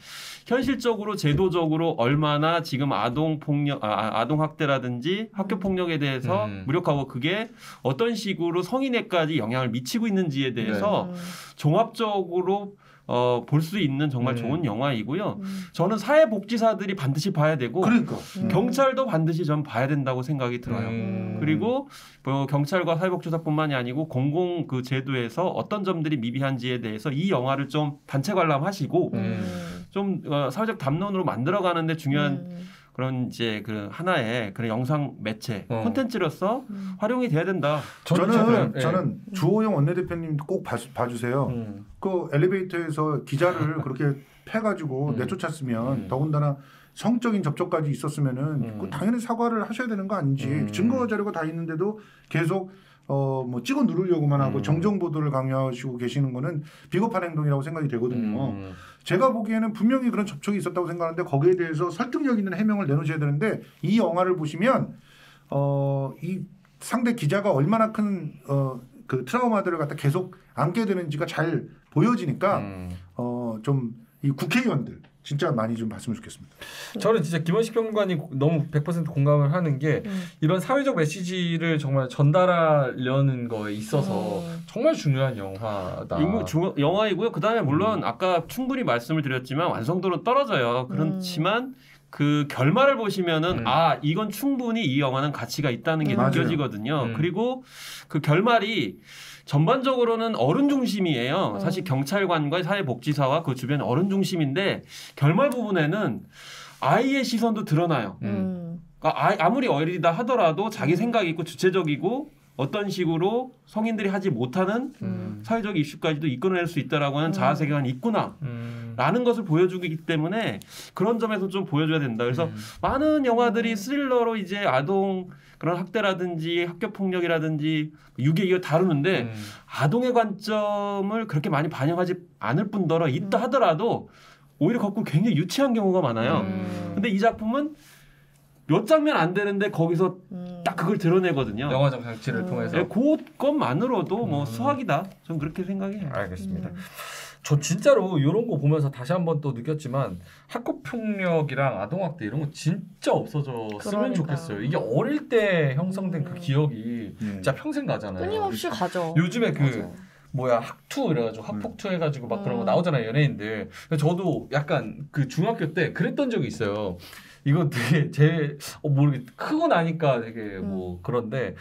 현실적으로 제도적으로 얼마나 지금 아동폭력, 아, 아동학대라든지 학교폭력에 대해서 음. 무력하고 그게 어떤 식으로 성인에까지 영향을 미치고 있는지에 대해서 네. 종합적으로 어, 볼 수 있는 정말 네. 좋은 영화이고요. 음. 저는 사회복지사들이 반드시 봐야 되고 그러니까. 음. 경찰도 반드시 전 봐야 된다고 생각이 들어요. 음. 그리고 뭐 경찰과 사회복지사뿐만이 아니고 공공 그 제도에서 어떤 점들이 미비한지에 대해서 이 영화를 좀 단체 관람하시고 음. 좀 어, 사회적 담론으로 만들어가는데 중요한 음. 그런 이제 그 하나의 그런 영상 매체 콘텐츠로서 음. 활용이 돼야 된다. 저는 저는, 예. 저는 주호영 원내대표님도 꼭 봐, 봐주세요. 음. 그 엘리베이터에서 기자를 그렇게 패가지고 음. 내쫓았으면 음. 더군다나 성적인 접촉까지 있었으면은 음. 그 당연히 사과를 하셔야 되는 거 아닌지 음. 증거 자료가 다 있는데도 계속 어 뭐 찍어 누르려고만 하고 음. 정정 보도를 강요하시고 계시는 거는 비겁한 행동이라고 생각이 되거든요. 음. 제가 보기에는 분명히 그런 접촉이 있었다고 생각하는데 거기에 대해서 설득력 있는 해명을 내놓으셔야 되는데 이 영화를 보시면 어 이 상대 기자가 얼마나 큰 어 그 트라우마들을 갖다 계속 안게 되는지가 잘 보여지니까 음. 어 좀 이 국회의원들 진짜 많이 좀 봤으면 좋겠습니다. 저는 진짜 김헌식 평론가님 너무 백 퍼센트 공감을 하는 게 음. 이런 사회적 메시지를 정말 전달하려는 거에 있어서 음. 정말 중요한 영화다. 이거 주, 영화이고요. 그다음에 물론 음. 아까 충분히 말씀을 드렸지만 완성도는 떨어져요. 그렇지만 음. 그 결말을 보시면은 음. 아 이건 충분히 이 영화는 가치가 있다는 게 음. 느껴지거든요. 음. 그리고 그 결말이 전반적으로는 어른 중심이에요. 음. 사실 경찰관과 사회복지사와 그 주변 어른 중심인데 결말 부분에는 아이의 시선도 드러나요. 음. 그러니까 아이, 아무리 어리다 하더라도 자기 생각이 있고 주체적이고 어떤 식으로 성인들이 하지 못하는 음. 사회적 이슈까지도 이끌어낼 수 있다라고 하는 음. 자아세계관이 있구나. 음. 라는 것을 보여주기 때문에 그런 점에서 좀 보여줘야 된다. 그래서 음. 많은 영화들이 스릴러로 이제 아동 그런 학대라든지 학교폭력이라든지 유괴 이걸 다루는데 음. 아동의 관점을 그렇게 많이 반영하지 않을 뿐더러 있다 하더라도 오히려 거꾸로 굉장히 유치한 경우가 많아요. 음. 근데 이 작품은 몇 장면 안 되는데 거기서 음. 딱 그걸 드러내거든요. 영화적 장치를 음. 통해서. 네, 그것만으로도 뭐 음. 수학이다. 전 그렇게 생각해요. 알겠습니다. 음. 저 진짜로 이런 거 보면서 다시 한번 또 느꼈지만 학교폭력이랑 아동학대 이런 거 진짜 없어졌으면 그러니까. 좋겠어요. 이게 어릴 때 형성된 그 기억이 음. 진짜 평생 가잖아요. 끊임없이 가죠. 요즘에 그 맞아. 뭐야 학투 이래가지고 학폭투 해가지고 막 음. 그런 거 나오잖아요 연예인들. 저도 약간 그 중학교 때 그랬던 적이 있어요. 이거 되게 제 어, 모르겠 크고 나니까 되게 뭐 음. 그런데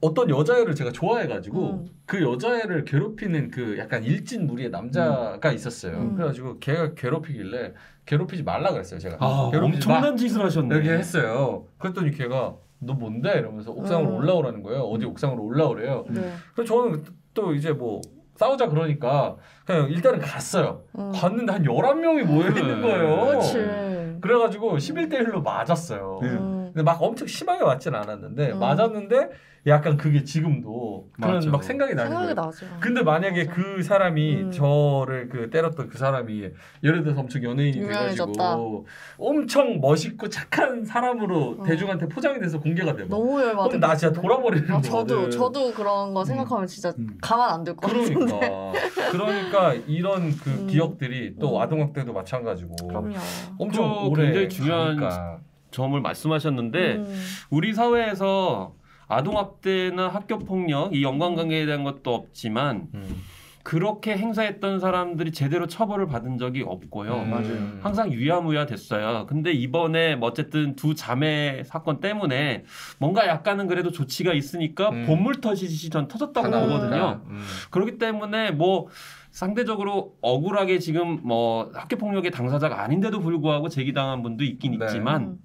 어떤 여자애를 제가 좋아해가지고 음. 그 여자애를 괴롭히는 그 약간 일진 무리의 남자가 음. 있었어요. 음. 그래가지고 걔가 괴롭히길래 괴롭히지 말라 그랬어요. 제가 아, 엄청난 짓을 하셨네. 이렇게 했어요. 그랬더니 걔가 너 뭔데? 이러면서 옥상으로 음. 올라오라는 거예요. 어디 옥상으로 올라오래요. 네. 그래서 저는 또 이제 뭐 싸우자 그러니까 그냥 일단은 갔어요. 음. 갔는데 한 열한 명이 모여있는 거예요. 그렇지. 그래가지고 십일 대 일로 맞았어요. 음. 근데 막 엄청 심하게 맞진 않았는데 음. 맞았는데 약간 그게 지금도 그런 맞죠. 막 생각이 나는 생각이 거예요. 나죠. 근데 만약에 맞아. 그 사람이 음. 저를 그 때렸던 그 사람이 예를 들어서 엄청 연예인이 유명해졌다. 돼가지고 엄청 멋있고 착한 사람으로 음. 대중한테 포장이 돼서 공개가 되면 너무 열받아. 그럼 나 진짜 돌아버리는 거거든. 아, 저도 저도 그런 거 생각하면 음. 진짜 가만 안 둘 것 같은데. 그러니까 그러니까 이런 그 음. 기억들이 또 음. 아동학대도 마찬가지고 그럼요. 엄청 오래 굉장히 중요한. 가니까. 점을 말씀하셨는데 음. 우리 사회에서 아동학대나 학교폭력 이 연관관계에 대한 것도 없지만 음. 그렇게 행사했던 사람들이 제대로 처벌을 받은 적이 없고요. 음. 맞아요. 항상 유야무야 됐어요. 근데 이번에 뭐 어쨌든 두 자매 사건 때문에 뭔가 약간은 그래도 조치가 있으니까 음. 보물 터지듯이 전 터졌다고 보거든요. 음. 그렇기 때문에 뭐 상대적으로 억울하게 지금 뭐 학교폭력의 당사자가 아닌데도 불구하고 제기당한 분도 있긴 네. 있지만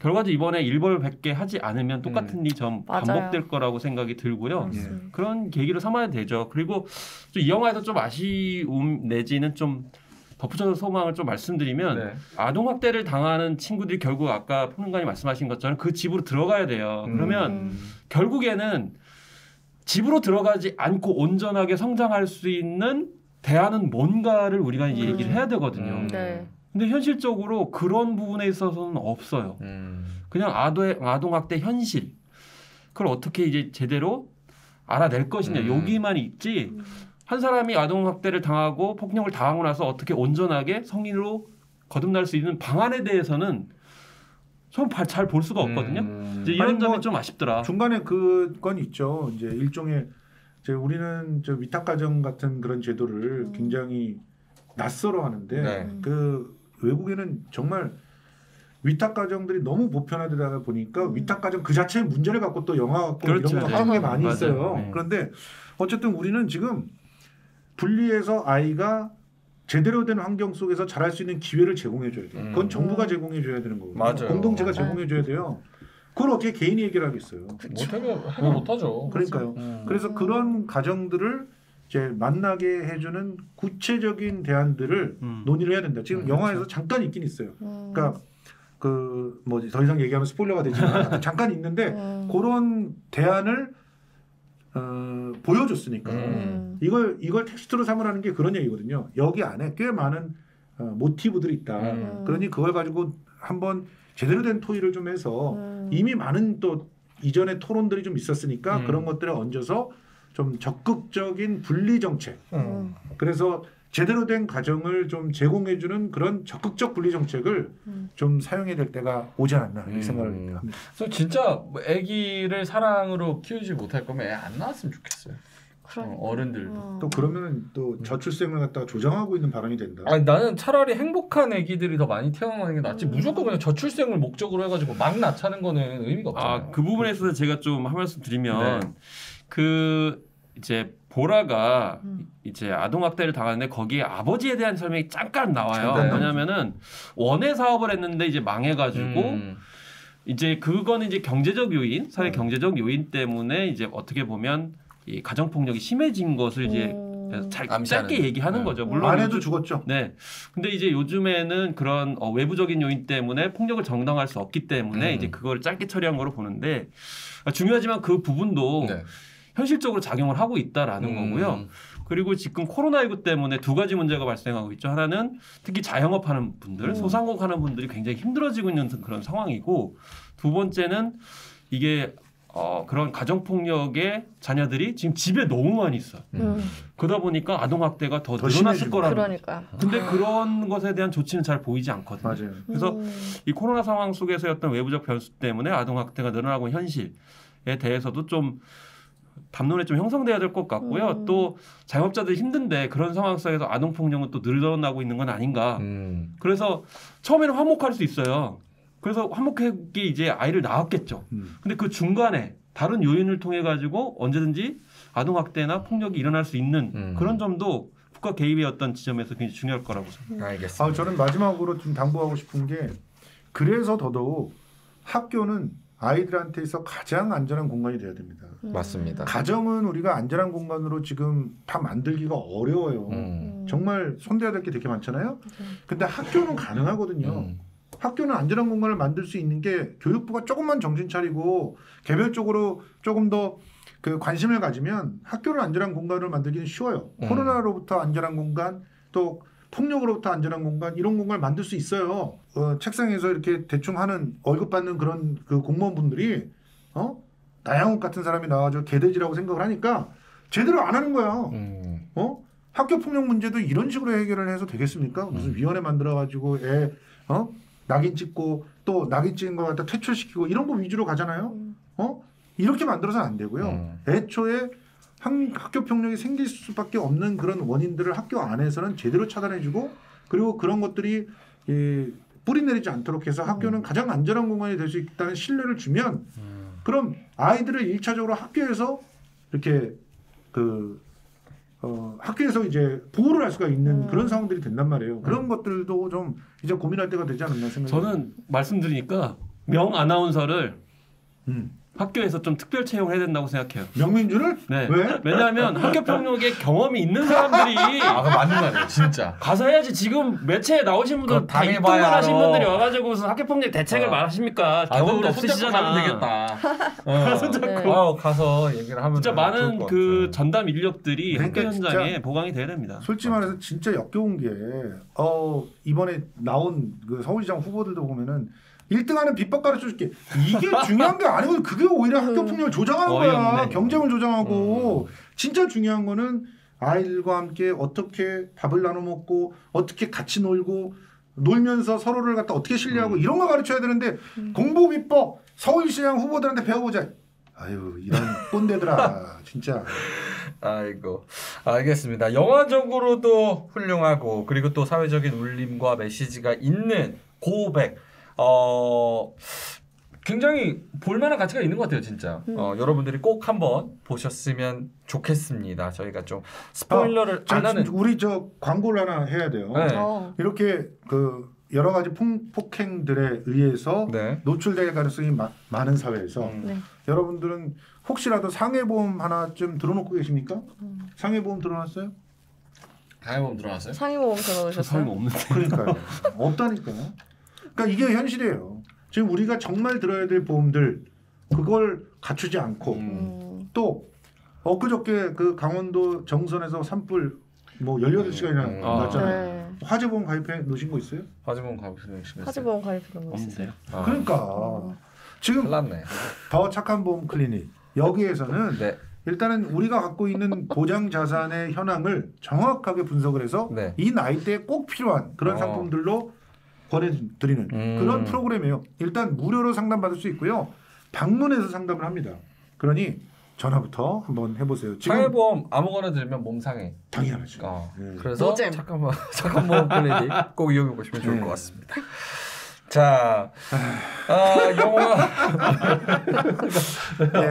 결과적으로 이번에 일벌백계 하지 않으면 똑같은 음. 이 점 반복될 맞아요. 거라고 생각이 들고요. 예. 그런 계기로 삼아야 되죠. 그리고 좀 이 영화에서 좀 아쉬움 내지는 좀 덧붙여서 소망을 좀 말씀드리면 네. 아동학대를 당하는 친구들이 결국 아까 평론가님 말씀하신 것처럼 그 집으로 들어가야 돼요. 음. 그러면 결국에는 집으로 들어가지 않고 온전하게 성장할 수 있는 대안은 뭔가를 우리가 이제 음. 얘기를 해야 되거든요. 음. 네. 근데 현실적으로 그런 부분에 있어서는 없어요. 음. 그냥 아동, 아동학대 현실. 그걸 어떻게 이제 제대로 알아낼 것이냐. 음. 여기만 있지. 한 사람이 아동학대를 당하고 폭력을 당하고 나서 어떻게 온전하게 성인으로 거듭날 수 있는 방안에 대해서는 좀 잘 볼 수가 없거든요. 음. 이제 이런 점이 뭐 좀 아쉽더라. 중간에 그건 있죠. 이제 일종의 이제 우리는 저 위탁가정 같은 그런 제도를 음. 굉장히 낯설어 하는데 네. 그 외국에는 정말 위탁가정들이 너무 보편화되다 보니까 음. 위탁가정 그 자체의 문제를 갖고 또 영화 갖고 그렇죠. 이런 것도 하는 게 많이 맞아요. 있어요. 네. 그런데 어쨌든 우리는 지금 분리해서 아이가 제대로 된 환경 속에서 자랄 수 있는 기회를 제공해줘야 돼요. 그건 음. 정부가 제공해줘야 되는 거고 공동체가 제공해줘야 돼요. 그걸 어떻게 개인이 해결하겠어요. 못하면 해결 못하죠. 그러니까요. 음. 그래서 그런 가정들을 이제 만나게 해주는 구체적인 대안들을 음. 논의를 해야 된다. 지금 음, 영화에서 그렇죠. 잠깐 있긴 있어요. 음. 그러니까 그 뭐 더 이상 얘기하면 스포일러가 되지만 잠깐 있는데 음. 그런 대안을 어, 보여줬으니까 음. 이걸 이걸 텍스트로 삼으라는 게 그런 얘기거든요. 여기 안에 꽤 많은 어, 모티브들이 있다. 음. 그러니 그걸 가지고 한번 제대로 된 토의를 좀 해서 음. 이미 많은 또 이전의 토론들이 좀 있었으니까 음. 그런 것들을 얹어서 좀 적극적인 분리 정책. 음. 그래서 제대로 된 가정을 좀 제공해주는 그런 적극적 분리 정책을 음. 좀 사용해야 될 때가 오지 않았나 음. 이 생각을 합니다. 그래서 진짜 아기를 사랑으로 키우지 못할 거면 애 안 낳았으면 좋겠어요. 그러니까. 어, 어른들도. 어. 또 그러면은 또 저출생을 갖다가 조장하고 있는 바람이 된다. 아니 나는 차라리 행복한 애기들이 더 많이 태어나는 게 낫지. 음. 무조건 그냥 저출생을 목적으로 해가지고 막 낳자는 거는 의미가 없잖아요. 아, 그 부분에서 제가 좀 한 말씀 드리면 네. 그 이제 보라가 음. 이제 아동학대를 당하는데 거기에 아버지에 대한 설명이 잠깐 나와요. 네. 뭐냐면은 원예 사업을 했는데 이제 망해가지고. 음. 이제 그거는 이제 경제적 요인, 사회 경제적 요인 때문에 이제 어떻게 보면 이 가정 폭력이 심해진 것을 이제 잘, 짧게 얘기하는 네. 거죠. 물론 아내도 요즘, 죽었죠. 네. 근데 이제 요즘에는 그런 어, 외부적인 요인 때문에 폭력을 정당화할 수 없기 때문에 음. 이제 그걸 짧게 처리한 거로 보는데 중요하지만 그 부분도 네. 현실적으로 작용을 하고 있다라는 음. 거고요. 그리고 지금 코로나십구 때문에 두 가지 문제가 발생하고 있죠. 하나는 특히 자영업하는 분들, 음. 소상공하는 분들이 굉장히 힘들어지고 있는 그런 상황이고 두 번째는 이게 어, 그런 가정폭력의 자녀들이 지금 집에 너무 많이 있어. 음. 그러다 보니까 아동학대가 더, 더 늘어났을 거라는 그러니까. 근데 그런 것에 대한 조치는 잘 보이지 않거든요. 맞아요. 그래서 음. 이 코로나 상황 속에서의 어떤 외부적 변수 때문에 아동학대가 늘어나고 있는 현실에 대해서도 좀 담론에 좀 형성돼야 될 것 같고요. 음. 또 자영업자들이 힘든데 그런 상황 속에서 아동폭력은 또 늘어나고 있는 건 아닌가. 음. 그래서 처음에는 화목할 수 있어요. 그래서 화목하게 이제 아이를 낳았겠죠. 음. 근데 그 중간에 다른 요인을 통해 가지고 언제든지 아동학대나 폭력이 일어날 수 있는 음. 그런 점도 국가 개입의 어떤 지점에서 굉장히 중요할 거라고 생각합니다. 음. 알겠습니다. 아, 저는 마지막으로 좀 당부하고 싶은 게 그래서 더더욱 학교는 아이들한테서 가장 안전한 공간이 돼야 됩니다. 음. 맞습니다. 가정은 우리가 안전한 공간으로 지금 다 만들기가 어려워요. 음. 정말 손대야 될 게 되게 많잖아요. 음. 근데 학교는 가능하거든요. 음. 학교는 안전한 공간을 만들 수 있는 게 교육부가 조금만 정신 차리고 개별적으로 조금 더 그 관심을 가지면 학교를 안전한 공간으로 만들기는 쉬워요. 음. 코로나로부터 안전한 공간 또 폭력으로부터 안전한 공간 이런 공간을 만들 수 있어요. 어, 책상에서 이렇게 대충 하는 월급 받는 그런 그 공무원분들이 어? 나양욱 같은 사람이 나와서 개돼지라고 생각을 하니까 제대로 안 하는 거야. 음. 어? 학교 폭력 문제도 이런 식으로 해결을 해서 되겠습니까? 무슨 위원회 만들어가지고 애 어? 낙인 찍고 또 낙인 찍은 거 갖다 퇴출시키고 이런 거 위주로 가잖아요. 어? 이렇게 만들어서는 안 되고요. 음. 애초에 한, 학교 폭력이 생길 수밖에 없는 그런 원인들을 학교 안에서는 제대로 차단해주고 그리고 그런 것들이 예, 뿌리 내리지 않도록 해서 학교는 음. 가장 안전한 공간이 될 수 있다는 신뢰를 주면 음. 그럼 아이들을 일차적으로 학교에서 이렇게 그 어, 학교에서 이제 보호를 할 수가 있는 음. 그런 상황들이 된단 말이에요. 그런 음. 것들도 좀 이제 고민할 때가 되지 않았나 생각합니다. 저는 말씀드리니까 명 아나운서를 음. 학교에서 좀 특별 채용을 해야 된다고 생각해요. 명민준을? 네. 왜? 왜냐하면 학교 폭력에 경험이 있는 사람들이 아, 그거 맞는 말이에요, 진짜. 가서 해야지. 지금 매체에 나오신 분들 다 입동을 하신 분들이 와가지고 무슨 학교 폭력 대책을 말하십니까? 아, 경험도 없으시잖아. 가면 되겠다. 어. 손잡고 어, 가서 얘기를 하면 진짜 많은 그 전담 인력들이 그러니까 학교 현장에 보강이 돼야 됩니다. 솔직히 말해서 진짜 역겨운 게 어, 이번에 나온 그 서울시장 후보들도 보면은. 일 등 하는 비법 가르쳐줄게. 이게 중요한 게 아니고 그게 오히려 학교 폭력을 조장하는 거야. 경쟁을 조장하고. 진짜 중요한 거는 아이들과 함께 어떻게 밥을 나눠 먹고 어떻게 같이 놀고 놀면서 서로를 갖다 어떻게 신뢰하고 이런 거 가르쳐야 되는데 공부 비법 서울시장 후보들한테 배워보자. 아유 이런 꼰대들아 진짜. 아이고 알겠습니다. 영화적으로도 훌륭하고 그리고 또 사회적인 울림과 메시지가 있는 고백. 어 굉장히 볼만한 가치가 있는 것 같아요, 진짜. 음. 어 여러분들이 꼭 한번 보셨으면 좋겠습니다. 저희가 좀 스포일러를 아, 안 하는 우리 저 광고를 하나 해야 돼요. 네. 어. 이렇게 그 여러 가지 폭, 폭행들에 의해서 네. 노출될 가능성이 마, 많은 사회에서 음. 네. 여러분들은 혹시라도 상해보험 하나쯤 들어놓고 계십니까? 음. 상해보험 들어놨어요? 상해보험 들어놨어요? 상해보험 들어놓으셨어요? 상해보험 없는데. 그러니까요. 없다니까요. 그러니까 이게 현실이에요. 지금 우리가 정말 들어야 될 보험들 그걸 갖추지 않고 음. 또 엊그저께 그 강원도 정선에서 산불 뭐 열여덟 시간이나 음. 났잖아요. 아. 화재보험 가입해 놓으신 거 있어요? 화재보험 가입해 놓으신 거 있어요? 화재보험 가입해 놓은 거 있어요? 아. 그러니까 어. 지금 더 착한 보험 클리닉 여기에서는 네. 일단은 우리가 갖고 있는 보장 자산의 현황을 정확하게 분석을 해서 네. 이 나이대에 꼭 필요한 그런 어. 상품들로 권해드리는 음. 그런 프로그램이에요. 일단 무료로 상담받을 수 있고요. 방문해서 상담을 합니다. 그러니 전화부터 한번 해보세요. 지금 사회보험 아무거나 들으면 몸 상해. 당연하죠. 어. 네. 그래서 잠깐만 잠깐만 클리닉 꼭 이용해 보시면 좋을 네. 것 같습니다. 자, 아, 영화. 네,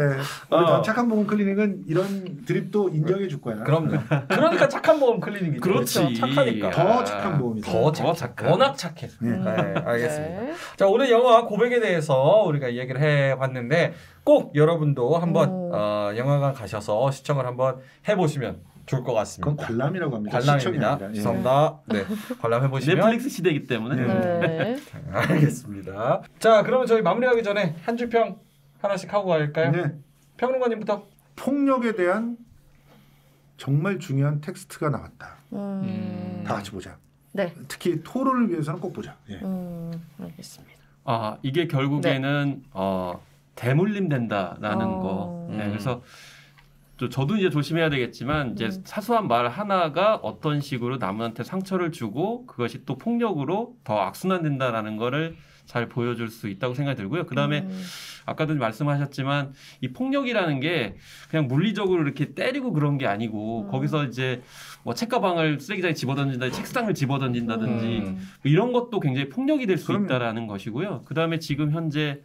우리 어. 착한 보험 클리닉은 이런 드립도 인정해 줄 거야. 그럼요. 그러니까 착한 보험 클리닉이죠. 그렇지. 착하니까. 더 착한 보험이죠. 더, 더 착한. 워낙 착해. 네, 네 알겠습니다. 네. 자, 오늘 영화 고백에 대해서 우리가 얘기를 해봤는데 꼭 여러분도 한번 어, 영화관 가셔서 시청을 한번 해보시면 좋을 것 같습니다. 그건 관람이라고 합니다. 관람입니다. 감사합니다. 예. 네, 관람해보시면 넷플릭스 시대이기 때문에 네. 네. 알겠습니다. 자, 그러면 저희 마무리하기 전에 한 줄 평 하나씩 하고 갈까요? 네. 평론가님부터. 폭력에 대한 정말 중요한 텍스트가 나왔다. 음... 다 같이 보자. 네. 특히 토론을 위해서는 꼭 보자. 예. 음, 알겠습니다. 아, 이게 결국에는 네. 어, 대물림 된다라는 어... 거. 네, 음. 그래서 저도 이제 조심해야 되겠지만 이제 음. 사소한 말 하나가 어떤 식으로 남한테 상처를 주고 그것이 또 폭력으로 더 악순환된다라는 거를 잘 보여줄 수 있다고 생각이 들고요. 그다음에 음. 아까도 말씀하셨지만 이 폭력이라는 게 그냥 물리적으로 이렇게 때리고 그런 게 아니고 음. 거기서 이제 뭐 책가방을 쓰레기장에 집어던진다든지 책상을 집어던진다든지 음. 뭐 이런 것도 굉장히 폭력이 될 수 있다라는 것이고요. 그다음에 지금 현재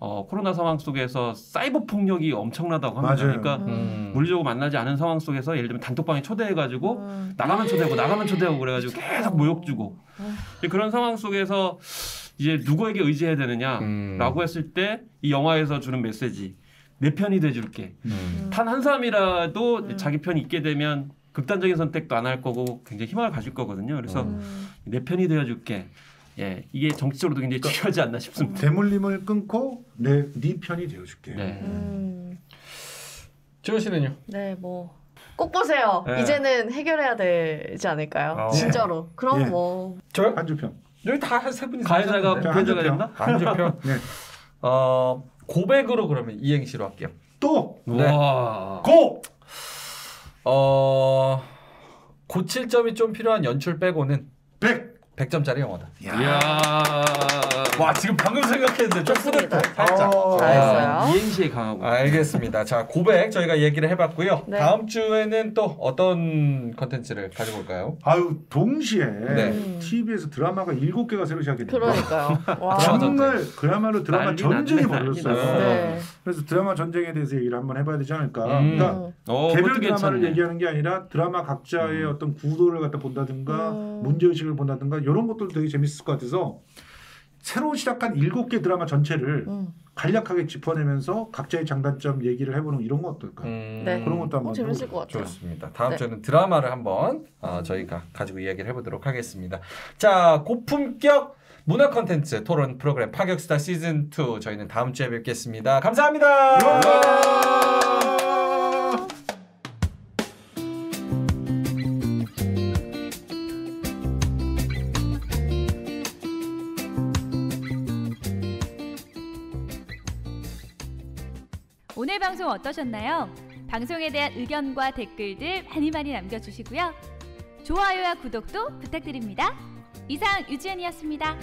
어, 코로나 상황 속에서 사이버 폭력이 엄청나다고 합니다. 맞아요. 그러니까 음. 물리적으로 만나지 않은 상황 속에서 예를 들면 단톡방에 초대해가지고 음. 나가면 초대하고 나가면 초대하고 그래가지고 계속 모욕 주고 음. 그런 상황 속에서 이제 누구에게 의지해야 되느냐라고 음. 했을 때 이 영화에서 주는 메시지, 내 편이 돼줄게. 음. 단 한 사람이라도 음. 자기 편이 있게 되면 극단적인 선택도 안 할 거고 굉장히 희망을 가질 거거든요. 그래서 음. 내 편이 되어줄게. 예, 이게 정치적으로도 굉장히 중요하지 않나 싶습니다. 대물림을 끊고 내 네 편이 되어줄게. 네. 음. 지원 씨는요? 네, 뭐 꼭 보세요. 네. 이제는 해결해야 되지 않을까요? 아, 진짜로. 네. 그럼 네. 뭐 저요? 안주평. 여기 다 세 분이 가해자가 변제가 된다? 안주평. 네. 어, 고백으로 그러면 이행시로 할게요. 또. 네. 와. 고. 어, 고칠 점이 좀 필요한 연출 빼고는 백. 백 점짜리 영화다. 이야. 와, 지금 방금 생각했는데 좀 뿌듯해. 살짝. 잘했어요. 이행시에 강하고. 알겠습니다. 자, 고백 저희가 얘기를 해봤고요. 네. 다음 주에는 또 어떤 컨텐츠를 가지고 올까요? 아유, 동시에 네. 티비에서 드라마가 일곱 개가 새로 시작했는데. 그러니까요. 와. 정말 그야말로 드라마 전쟁이 벌어졌어요. 네. 그래서 드라마 전쟁에 대해서 얘기를 한번 해봐야 되지 않을까. 음. 그러니까 어, 개별 드라마를 괜찮네. 얘기하는 게 아니라 드라마 각자의 음. 어떤 구도를 갖다 본다든가 음. 문제의식을 본다든가 이런 것들도 되게 재밌을 것 같아서 새로 시작한 일곱 개 드라마 전체를 음. 간략하게 짚어내면서 각자의 장단점 얘기를 해보는 이런 거 어떨까요? 음. 네. 그런 것도 한번 재밌을 것 같아요. 좋습니다. 다음 네. 주에는 드라마를 한번 어, 저희가 가지고 이야기를 해보도록 하겠습니다. 자, 고품격 문화 콘텐츠 토론 프로그램 파격수다 시즌 투 저희는 다음 주에 뵙겠습니다. 감사합니다. 오늘 방송 어떠셨나요? 방송에 대한 의견과 댓글들 많이 많이 남겨주시고요. 좋아요와 구독도 부탁드립니다. 이상 유지연이었습니다.